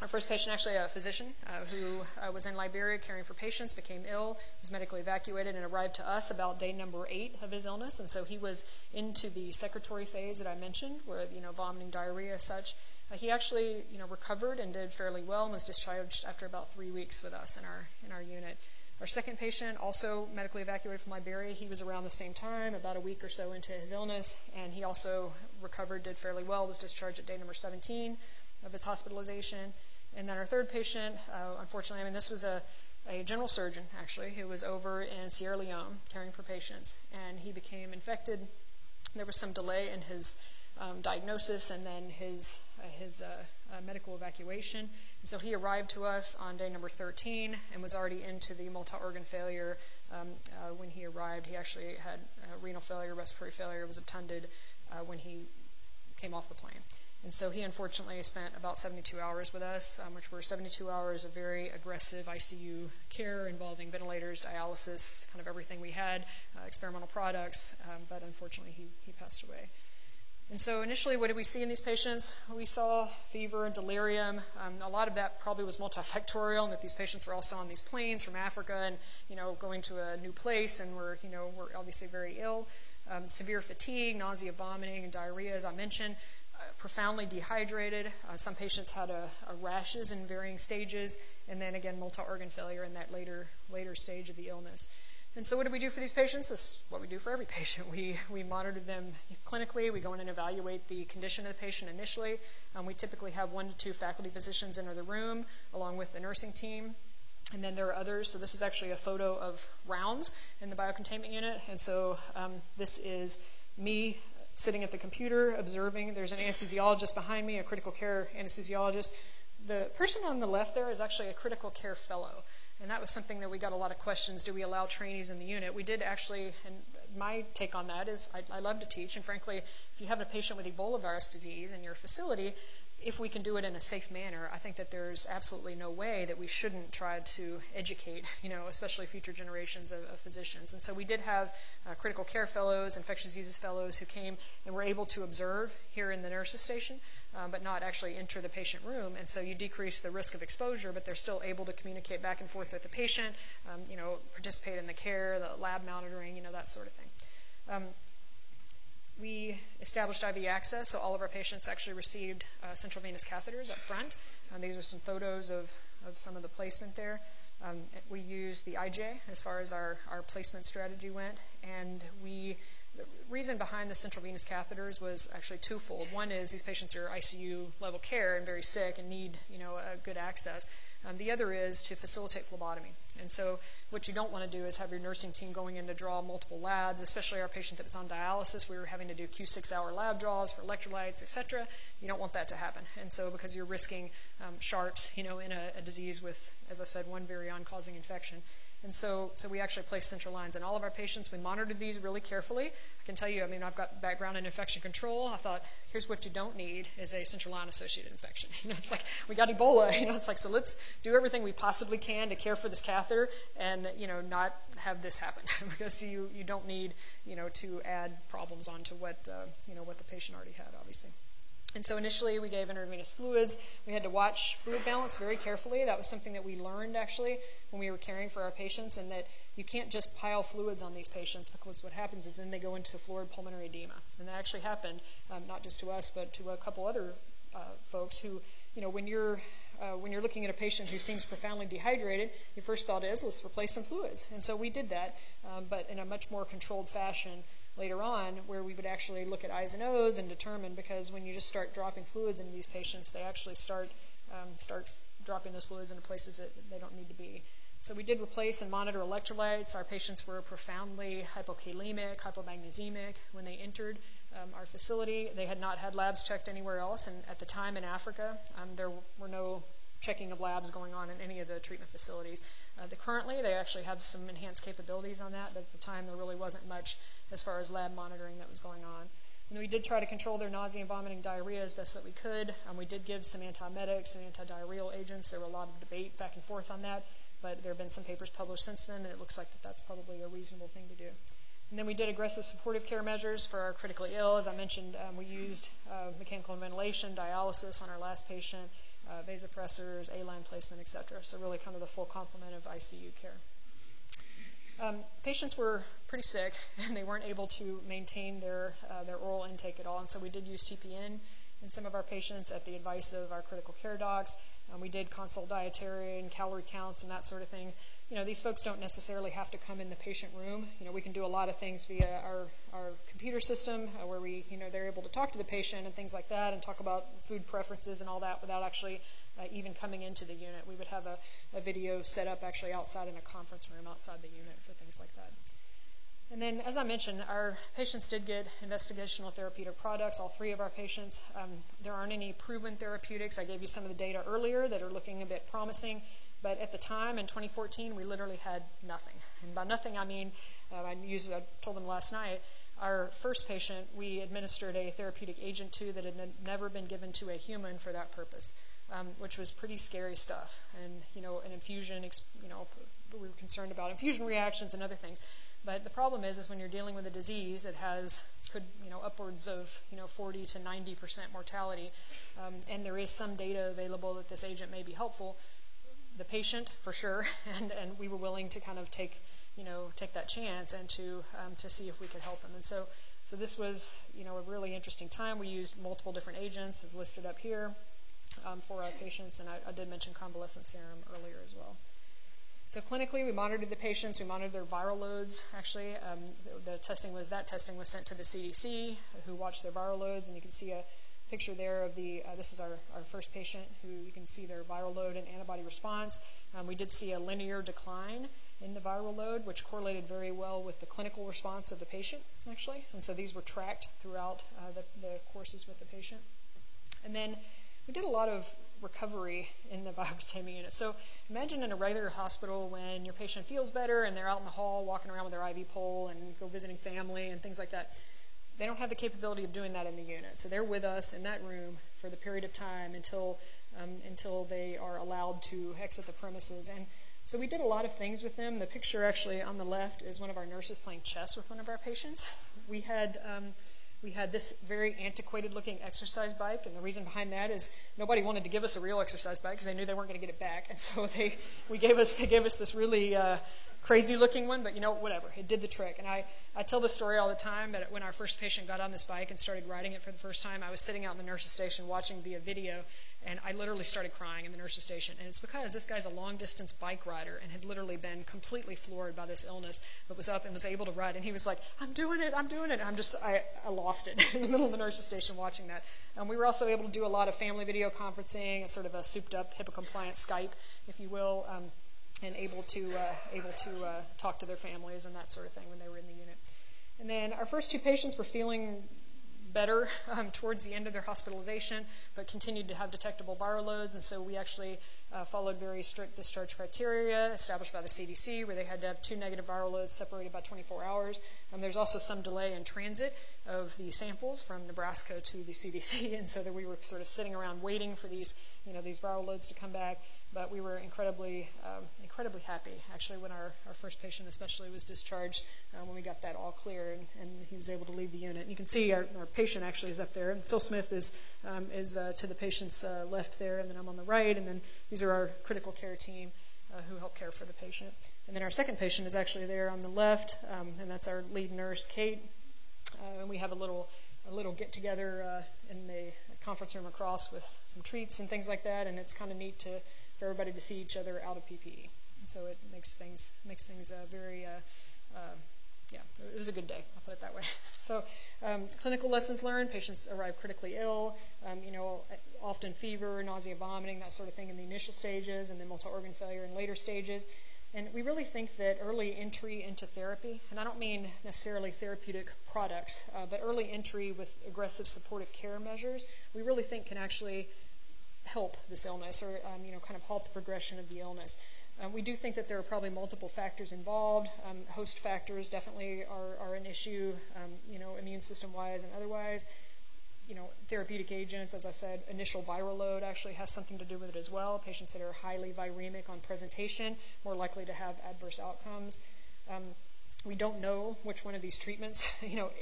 Our first patient, actually a physician who was in Liberia caring for patients, became ill, was medically evacuated, and arrived to us about day number 8 of his illness. And so he was into the secretory phase that I mentioned, where, vomiting, diarrhea, such. He actually, recovered and did fairly well and was discharged after about 3 weeks with us in our unit. Our second patient, also medically evacuated from Liberia, he was around the same time, about a week or so into his illness, and he also recovered, did fairly well, was discharged at day number 17 of his hospitalization. And then our third patient, unfortunately, this was a general surgeon, actually, who was over in Sierra Leone caring for patients, and he became infected. There was some delay in his diagnosis and then his medical evacuation. And so he arrived to us on day number 13 and was already into the multi-organ failure when he arrived. He actually had renal failure, respiratory failure, was attended when he came off the plane. And so he unfortunately spent about 72 hours with us, which were 72 hours of very aggressive ICU care involving ventilators, dialysis, kind of everything we had, experimental products, but unfortunately he passed away. And so initially, what did we see in these patients? We saw fever and delirium. A lot of that probably was multifactorial, and that these patients were also on these planes from Africa and, going to a new place and were obviously very ill. Severe fatigue, nausea, vomiting, and diarrhea, as I mentioned. Profoundly dehydrated. Some patients had a rashes in varying stages, and then again multi-organ failure in that later stage of the illness. And so what do we do for these patients? This is what we do for every patient. We monitor them clinically. We go in and evaluate the condition of the patient initially. We typically have 1 to 2 faculty physicians enter the room along with the nursing team. And then there are others. So this is actually a photo of rounds in the biocontainment unit. And so this is me sitting at the computer, observing. There's an anesthesiologist behind me, a critical care anesthesiologist. The person on the left there is actually a critical care fellow, and that was something that we got a lot of questions. Do we allow trainees in the unit? We did actually, and my take on that is I love to teach, and frankly, if you have a patient with Ebola virus disease in your facility, if we can do it in a safe manner, I think that there's absolutely no way that we shouldn't try to educate, especially future generations of physicians. And so we did have critical care fellows, infectious diseases fellows who came and were able to observe here in the nurses' station, but not actually enter the patient room. And so you decrease the risk of exposure, but they're still able to communicate back and forth with the patient, participate in the care, the lab monitoring, that sort of thing. We established IV access, so all of our patients actually received central venous catheters up front. These are some photos of some of the placement there. We used the IJ as far as our placement strategy went, and the reason behind the central venous catheters was actually twofold. One is these patients are ICU level care and very sick and need a good access. The other is to facilitate phlebotomy. And so what you don't want to do is have your nursing team going in to draw multiple labs, especially our patient that was on dialysis. We were having to do Q6-hour lab draws for electrolytes, et cetera. You don't want that to happen. And so because you're risking sharps, in a disease with, as I said, one virion causing infection. And so we actually placed central lines in all of our patients. We monitored these really carefully. I can tell you, I mean, I've got background in infection control. I thought, here's what you don't need is a central line associated infection. You know, it's like, we got Ebola. You know, it's like, so let's do everything we possibly can to care for this catheter and, you know, not have this happen because you don't need, you know, to add problems onto what, you know, what the patient already had, obviously. And so initially we gave intravenous fluids. We had to watch fluid balance very carefully. That was something that we learned actually when we were caring for our patients, and that you can't just pile fluids on these patients, because what happens is then they go into florid pulmonary edema. And that actually happened, not just to us, but to a couple other folks who, you know, when you're looking at a patient who seems profoundly dehydrated, your first thought is, let's replace some fluids. And so we did that, but in a much more controlled fashion later on, where we would actually look at I's and O's and determine, because when you just start dropping fluids into these patients, they actually start dropping those fluids into places that they don't need to be. So we did replace and monitor electrolytes. Our patients were profoundly hypokalemic, hypomagnesic when they entered our facility. They had not had labs checked anywhere else, and at the time in Africa, there were no checking of labs going on in any of the treatment facilities. Currently, they actually have some enhanced capabilities on that, but at the time there really wasn't much as far as lab monitoring that was going on. And we did try to control their nausea and vomiting, diarrhea as best that we could. We did give some antiemetics and antidiarrheal agents. There were a lot of debate back and forth on that, but there have been some papers published since then, and it looks like that's probably a reasonable thing to do. And then we did aggressive supportive care measures for our critically ill. As I mentioned, we used mechanical ventilation, dialysis on our last patient, vasopressors, A-line placement, et cetera. So really kind of the full complement of ICU care. Patients were pretty sick, and they weren't able to maintain their oral intake at all, and so we did use TPN in some of our patients at the advice of our critical care docs. We did consult dietary and calorie counts and that sort of thing. You know, these folks don't necessarily have to come in the patient room. You know, we can do a lot of things via our computer system where we, you know, they're able to talk to the patient and things like that and talk about food preferences and all that without actually even coming into the unit. We would have a video set up actually outside in a conference room outside the unit for things like that. And then, as I mentioned, our patients did get investigational therapeutic products, all three of our patients. There aren't any proven therapeutics. I gave you some of the data earlier that are looking a bit promising. But at the time, in 2014, we literally had nothing. And by nothing, I mean, I told them last night, our first patient, we administered a therapeutic agent to that had never been given to a human for that purpose, which was pretty scary stuff. And, you know, an infusion, you know, we were concerned about infusion reactions and other things. But the problem is when you're dealing with a disease that could, you know, upwards of, you know, 40 to 90% mortality, and there is some data available that this agent may be helpful, the patient for sure, and we were willing to kind of take that chance and to see if we could help them. And so this was, you know, a really interesting time. We used multiple different agents as listed up here for our patients, and I did mention convalescent serum earlier as well. So clinically, we monitored the patients. We monitored their viral loads, actually. That testing was sent to the CDC, who watched their viral loads, and you can see a picture there of this is our first patient who you can see their viral load and antibody response. We did see a linear decline in the viral load, which correlated very well with the clinical response of the patient, actually. And so these were tracked throughout the courses with the patient. And then we did a lot of recovery in the biocontainment unit. So imagine in a regular hospital when your patient feels better and they're out in the hall walking around with their IV pole and go visiting family and things like that. They don't have the capability of doing that in the unit. So they're with us in that room for the period of time until they are allowed to exit the premises. And so we did a lot of things with them. The picture actually on the left is one of our nurses playing chess with one of our patients. We had this very antiquated-looking exercise bike, and the reason behind that is nobody wanted to give us a real exercise bike because they knew they weren't going to get it back. And so they gave us this really crazy-looking one, but, you know, whatever. It did the trick. And I tell this story all the time, but when our first patient got on this bike and started riding it for the first time, I was sitting out in the nurse's station watching via video, and I literally started crying in the nurse's station. And it's because this guy's a long-distance bike rider and had literally been completely floored by this illness, but was up and was able to ride. And he was like, I'm doing it, I'm doing it. And I lost it in the middle of the nurse's station watching that. And we were also able to do a lot of family video conferencing and sort of a souped-up HIPAA-compliant Skype, if you will, and able to talk to their families and that sort of thing when they were in the unit. And then our first two patients were feeling better towards the end of their hospitalization, but continued to have detectable viral loads. And so we actually followed very strict discharge criteria established by the CDC, where they had to have 2 negative viral loads separated by 24 hours. There's also some delay in transit of the samples from Nebraska to the CDC, and so that we were sort of sitting around waiting for these, these viral loads to come back. But we were incredibly, incredibly happy, actually, when our first patient especially was discharged, when we got that all clear, and he was able to leave the unit. And you can see our patient actually is up there, and Phil Smith is to the patient's left there, and then I'm on the right, and then these are our critical care team who help care for the patient. And then our second patient is actually there on the left, and that's our lead nurse, Kate. And we have a little get-together in the conference room across with some treats and things like that, and it's kind of neat for everybody to see each other out of PPE. And so it makes things very, yeah, it was a good day, I'll put it that way. So clinical lessons learned, patients arrive critically ill, often fever, nausea, vomiting, that sort of thing in the initial stages, and then multi-organ failure in later stages. And we really think that early entry into therapy, and I don't mean necessarily therapeutic products, but early entry with aggressive supportive care measures, we really think can actually help this illness or, kind of halt the progression of the illness. We do think that there are probably multiple factors involved. Host factors definitely are an issue, immune system-wise and otherwise. Therapeutic agents, as I said, initial viral load actually has something to do with it as well. Patients that are highly viremic on presentation, more likely to have adverse outcomes. We don't know which one of these treatments,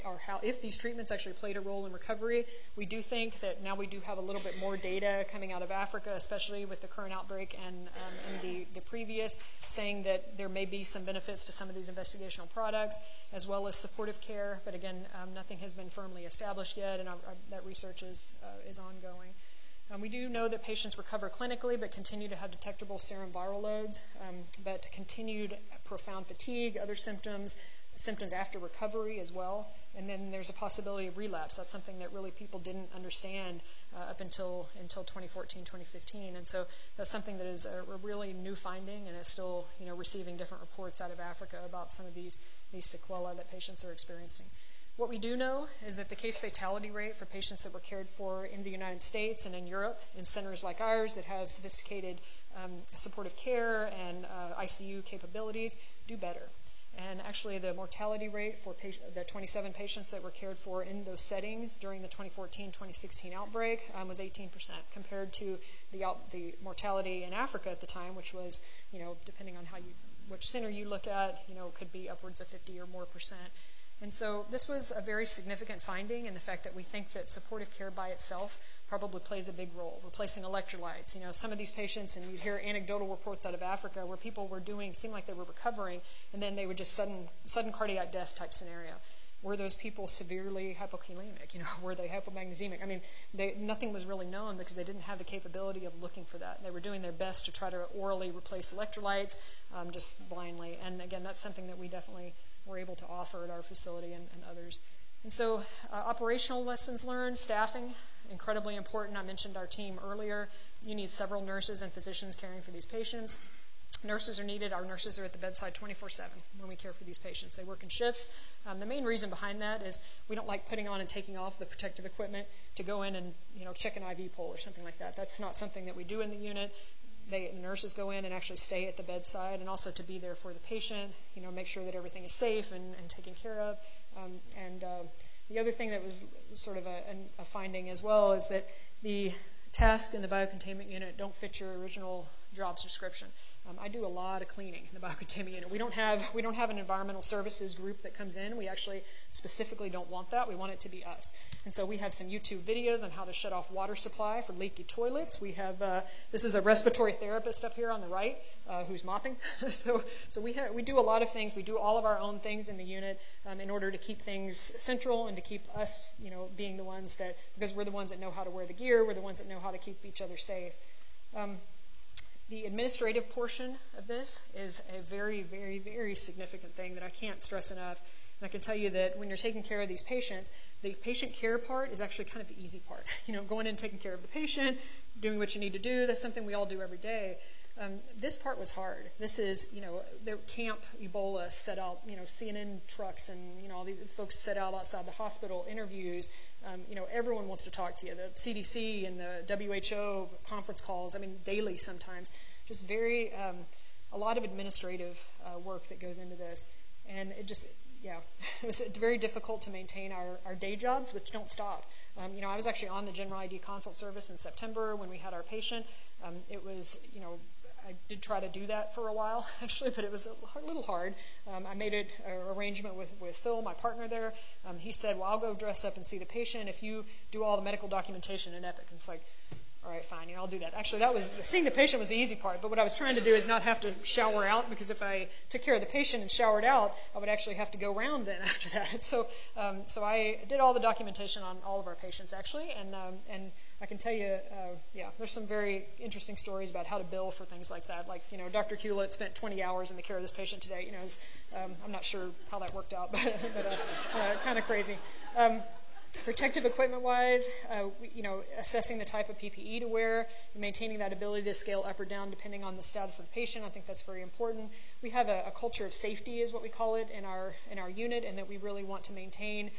or how, if these treatments actually played a role in recovery. We do think that now we do have a little bit more data coming out of Africa, especially with the current outbreak and the previous, saying that there may be some benefits to some of these investigational products, as well as supportive care. But again, nothing has been firmly established yet, and that research is ongoing. We do know that patients recover clinically but continue to have detectable serum viral loads, but continued profound fatigue, other symptoms after recovery as well. And then there's a possibility of relapse. That's something that really people didn't understand up until 2014, 2015. And so that's something that is a really new finding and is still receiving different reports out of Africa about some of these sequelae that patients are experiencing. What we do know is that the case fatality rate for patients that were cared for in the United States and in Europe in centers like ours that have sophisticated supportive care and ICU capabilities do better. And actually the mortality rate for the 27 patients that were cared for in those settings during the 2014-2016 outbreak was 18% compared to the mortality in Africa at the time, which was, depending on which center you look at, could be upwards of 50 or more percent. And so this was a very significant finding in the fact that we think that supportive care by itself probably plays a big role, replacing electrolytes. Some of these patients, and you'd hear anecdotal reports out of Africa where people were seemed like they were recovering, and then they would just sudden cardiac death type scenario. Were those people severely hypokalemic? Were they hypomagnesemic? I mean, nothing was really known because they didn't have the capability of looking for that. They were doing their best to try to orally replace electrolytes just blindly. And again, that's something that we definitely we're able to offer at our facility and others. And so operational lessons learned, staffing, incredibly important. I mentioned our team earlier. You need several nurses and physicians caring for these patients. Nurses are needed. Our nurses are at the bedside 24/7 when we care for these patients. They work in shifts. The main reason behind that is we don't like putting on and taking off the protective equipment to go in and check an IV pole or something like that. That's not something that we do in the unit. Nurses go in and actually stay at the bedside, and also to be there for the patient, make sure that everything is safe and taken care of. The other thing that was sort of a finding as well is that the tasks in the biocontainment unit don't fit your original job description. I do a lot of cleaning in the biocontainment unit. We don't have an environmental services group that comes in. We actually specifically don't want that. We want it to be us. And so we have some YouTube videos on how to shut off water supply for leaky toilets. We have this is a respiratory therapist up here on the right who's mopping. So we do a lot of things. We do all of our own things in the unit in order to keep things central and to keep us being the ones that, because we're the ones that know how to wear the gear. We're the ones that know how to keep each other safe. The administrative portion of this is a very, very, very significant thing that I can't stress enough. And I can tell you that when you're taking care of these patients, the patient care part is actually kind of the easy part. Going in and taking care of the patient, doing what you need to do, that's something we all do every day. This part was hard. This is, the Camp Ebola set out, CNN trucks and, all these folks set out outside the hospital, interviews. Everyone wants to talk to you. The CDC and the WHO conference calls, daily sometimes. Just very, a lot of administrative work that goes into this. And it just, it was very difficult to maintain our day jobs, which don't stop. I was actually on the general ID consult service in September when we had our patient. It was, I did try to do that for a while, actually, but it was a little hard. I made an arrangement with Phil, my partner there. He said, well, I'll go dress up and see the patient if you do all the medical documentation in Epic. And it's like, all right, fine, I'll do that. Actually, that was, seeing the patient was the easy part, but what I was trying to do is not have to shower out, because if I took care of the patient and showered out, I would actually have to go round then after that. And so, so I did all the documentation on all of our patients, actually, and I can tell you, there's some very interesting stories about how to bill for things like that. Like, Dr. Hewlett spent 20 hours in the care of this patient today. I'm not sure how that worked out, but kind of crazy. Protective equipment-wise, assessing the type of PPE to wear, maintaining that ability to scale up or down depending on the status of the patient. I think that's very important. We have a culture of safety, is what we call it, in our unit, and that we really want to maintain.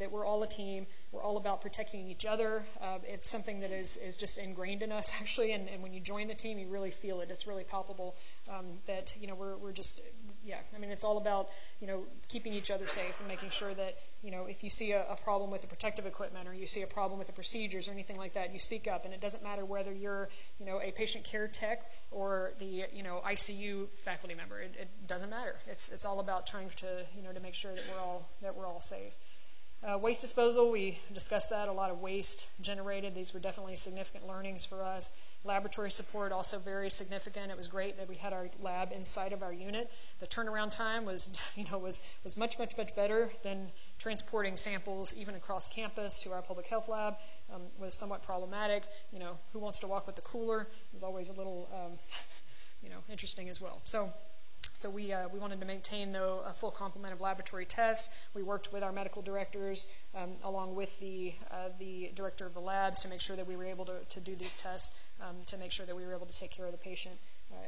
That we're all a team. We're all about protecting each other. It's something that is just ingrained in us, actually, and when you join the team, you really feel it. It's really palpable that, we're just, it's all about, keeping each other safe and making sure that, if you see a problem with the protective equipment, or you see a problem with the procedures or anything like that, you speak up. And it doesn't matter whether you're, a patient care tech or the, ICU faculty member. It doesn't matter. It's all about trying to, to make sure that we're all safe. Waste disposal, we discussed that, a lot of waste generated. These were definitely significant learnings for us. Laboratory support, also very significant. It was great that we had our lab inside of our unit. The turnaround time was, was much, much, much better than transporting samples even across campus to our public health lab. Was somewhat problematic. Who wants to walk with the cooler? It was always a little, interesting as well. So we wanted to maintain, though, a full complement of laboratory tests. We worked with our medical directors along with the director of the labs to make sure that we were able to do these tests, to make sure that we were able to take care of the patient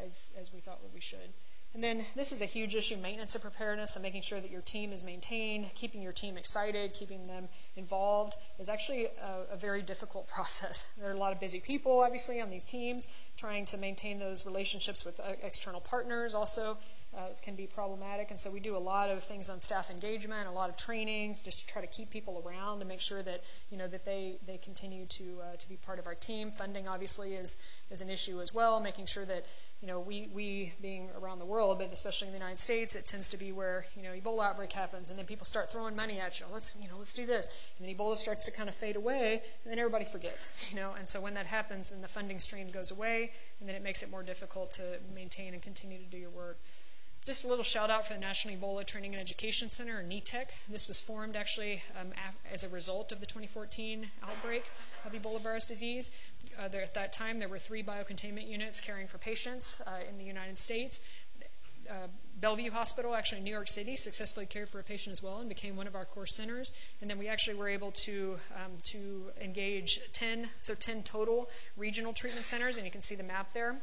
as we thought we should. And then this is a huge issue, maintenance of preparedness, and making sure that your team is maintained. Keeping your team excited, keeping them involved is actually a very difficult process. There are a lot of busy people, obviously, on these teams. Trying to maintain those relationships with external partners also can be problematic. And so we do a lot of things on staff engagement, a lot of trainings, just to try to keep people around and make sure that, that they continue to be part of our team. Funding, obviously, is an issue as well, making sure that, we being around the world, but especially in the United States, it tends to be where, Ebola outbreak happens, and then people start throwing money at you. Let's do this. And then Ebola starts to kind of fade away, and then everybody forgets, And so when that happens, then the funding stream goes away, and then it makes it more difficult to maintain and continue to do your work. Just a little shout out for the National Ebola Training and Education Center, or NETEC. This was formed actually as a result of the 2014 outbreak of Ebola virus disease. At that time, there were 3 biocontainment units caring for patients in the United States. Bellevue Hospital, actually in New York City, successfully cared for a patient as well and became one of our core centers. And then we actually were able to engage 10 total regional treatment centers, and you can see the map there.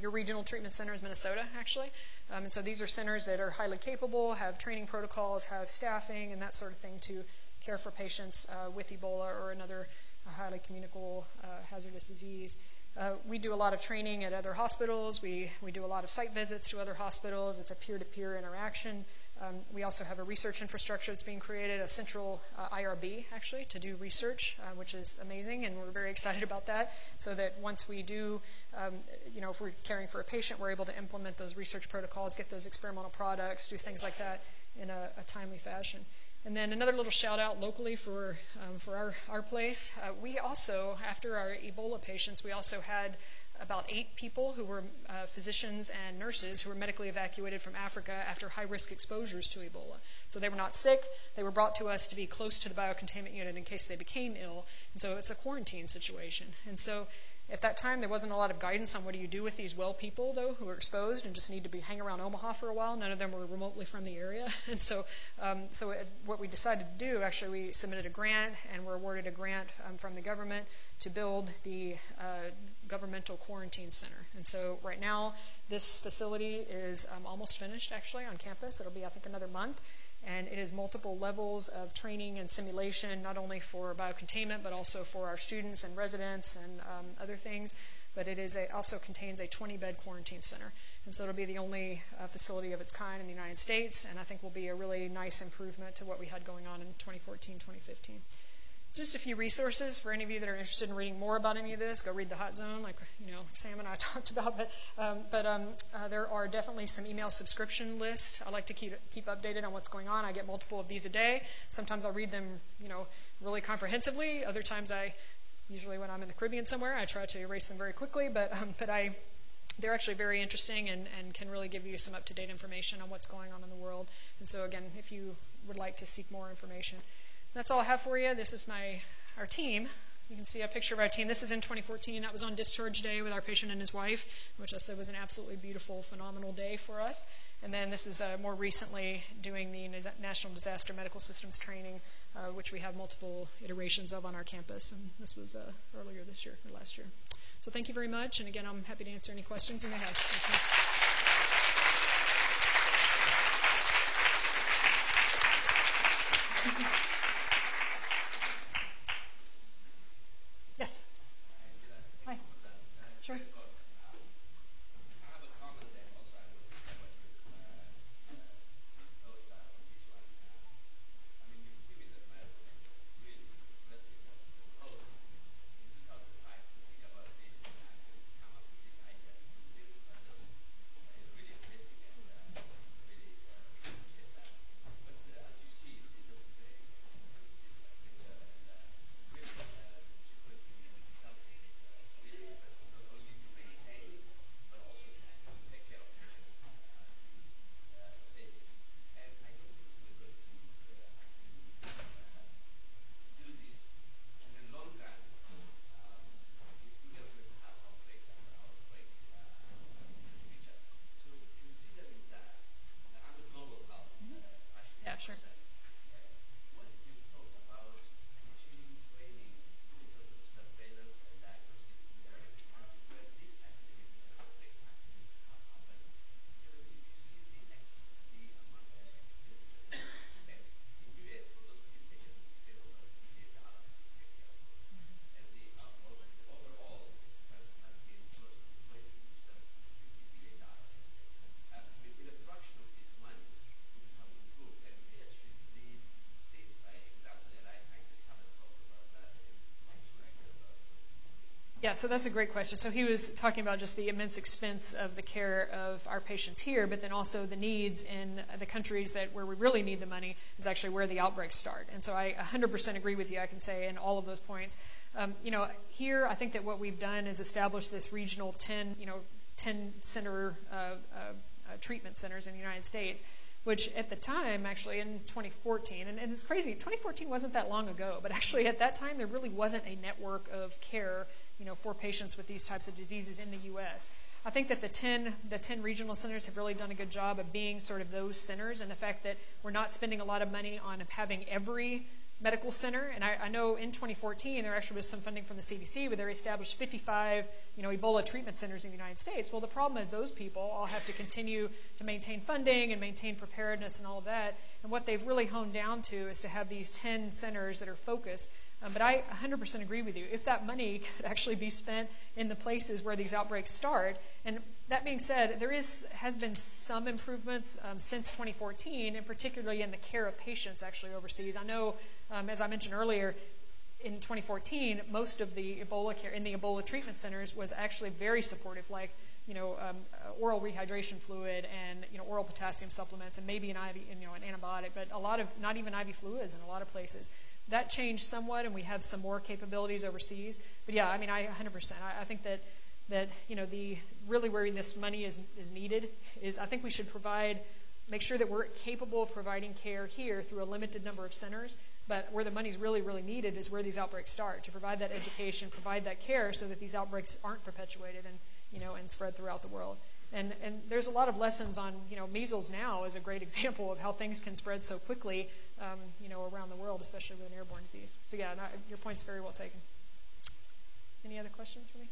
Your regional treatment center is Minnesota, actually. And so these are centers that are highly capable, have training protocols, have staffing, and that sort of thing to care for patients with Ebola or another highly communicable hazardous disease. We do a lot of training at other hospitals. We do a lot of site visits to other hospitals. It's a peer-to-peer interaction. We also have a research infrastructure that's being created, a central IRB, actually, to do research, which is amazing, and we're very excited about that, so that once we do, if we're caring for a patient, we're able to implement those research protocols, get those experimental products, do things like that in a timely fashion. And then another little shout out locally for our place. We also, after our Ebola patients, we also had about 8 people who were physicians and nurses who were medically evacuated from Africa after high-risk exposures to Ebola. So they were not sick. They were brought to us to be close to the biocontainment unit in case they became ill. And so it's a quarantine situation. And so at that time, there wasn't a lot of guidance on what do you do with these well people, though, who are exposed and just need to be hang around Omaha for a while. None of them were remotely from the area. And so what we decided to do, actually, we submitted a grant, and were awarded a grant from the government to build the governmental quarantine center. And so right now, this facility is almost finished, actually, on campus. It'll be, I think, another month. And it is multiple levels of training and simulation, not only for biocontainment, but also for our students and residents and other things. But it is also contains a 20-bed quarantine center. And so it'll be the only facility of its kind in the United States, and I think will be a really nice improvement to what we had going on in 2014, 2015. Just a few resources for any of you that are interested in reading more about any of this. Go read The Hot Zone, like Sam and I talked about. But there are definitely some email subscription lists. I like to keep updated on what's going on. I get multiple of these a day. Sometimes I'll read them, really comprehensively. Other times, usually when I'm in the Caribbean somewhere, I try to erase them very quickly. But they're actually very interesting and can really give you some up-to-date information on what's going on in the world. And so again, if you would like to seek more information. That's all I have for you. This is our team. You can see a picture of our team. This is in 2014. That was on discharge day with our patient and his wife, which I said was an absolutely beautiful, phenomenal day for us. And then this is more recently doing the National Disaster Medical Systems Training, which we have multiple iterations of on our campus. And this was earlier this year or last year. So thank you very much. And again, I'm happy to answer any questions you may have. Thank you. Yeah, so that's a great question. So he was talking about just the immense expense of the care of our patients here, but then also the needs in the countries where we really need the money is actually where the outbreaks start. And so I 100% agree with you, I can say, in all of those points. Here, I think that what we've done is establish this regional 10 center treatment centers in the United States, which at the time, actually in 2014, and it's crazy, 2014 wasn't that long ago, but actually at that time there really wasn't a network of care for patients with these types of diseases in the U.S. I think that the 10 regional centers have really done a good job of being sort of those centers, and the fact that we're not spending a lot of money on having every medical center. And I know in 2014 there actually was some funding from the CDC where they established 55 Ebola treatment centers in the United States. Well, the problem is those people all have to continue to maintain funding and maintain preparedness and all of that. And what they've really honed down to is to have these 10 centers that are focused. But I 100% agree with you. If that money could actually be spent in the places where these outbreaks start, and that being said, there has been some improvements since 2014, and particularly in the care of patients actually overseas. I know, as I mentioned earlier, in 2014, most of the Ebola care in the Ebola treatment centers was actually very supportive, like oral rehydration fluid and oral potassium supplements and maybe an IV, an antibiotic, but a lot of not even IV fluids in a lot of places. That changed somewhat, and we have some more capabilities overseas. But yeah, I mean, I 100%. I think that the really where this money is needed is I think we should make sure that we're capable of providing care here through a limited number of centers. But where the money's really, really needed is where these outbreaks start, to provide that education, provide that care, so that these outbreaks aren't perpetuated and spread throughout the world. And there's a lot of lessons on, measles now is a great example of how things can spread so quickly, around the world, especially with an airborne disease. So yeah, your point's very well taken. Any other questions for me?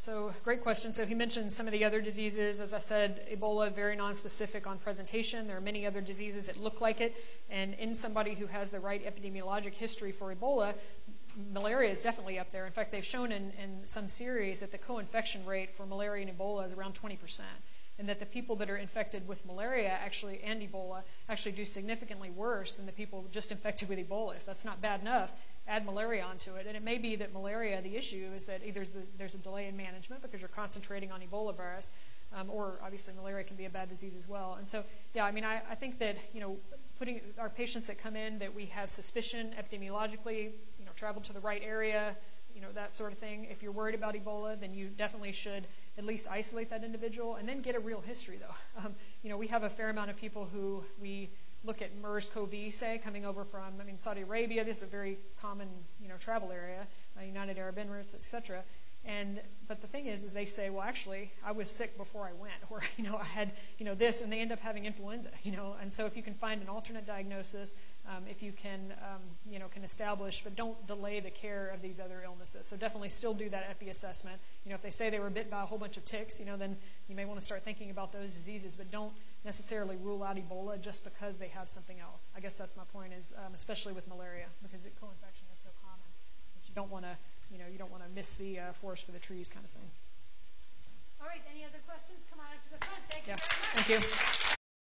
So great question. So he mentioned some of the other diseases. As I said, Ebola, very nonspecific on presentation. There are many other diseases that look like it. And in somebody who has the right epidemiologic history for Ebola, malaria is definitely up there. In fact, they've shown in some series that the co-infection rate for malaria and Ebola is around 20%. And that the people that are infected with malaria actually and Ebola actually do significantly worse than the people just infected with Ebola. If that's not bad enough, add malaria onto it. And it may be that malaria, the issue is that either there's a delay in management because you're concentrating on Ebola virus, or obviously malaria can be a bad disease as well. And so, yeah, I mean, I think that, you know, putting our patients that come in that we have suspicion epidemiologically, you know, traveled to the right area, you know, that sort of thing. If you're worried about Ebola, then you definitely should at least isolate that individual and then get a real history, though. You know, we have a fair amount of people who we look at MERS-CoV, say, coming over from, I mean, Saudi Arabia. This is a very common, you know, travel area, United Arab Emirates, et cetera. But the thing is they say, well, actually, I was sick before I went, or, you know, I had, you know, this, and they end up having influenza, you know. And so if you can find an alternate diagnosis, if you can, you know, can establish, but don't delay the care of these other illnesses. So definitely still do that epi assessment. You know, if they say they were bit by a whole bunch of ticks, you know, then you may want to start thinking about those diseases, but don't necessarily rule out Ebola just because they have something else. I guess that's my point is, especially with malaria, because co-infection is so common, that you don't want to, you know, you don't want to miss the forest for the trees kind of thing. All right, any other questions? Come on up to the front. Thank you very much. Thank you.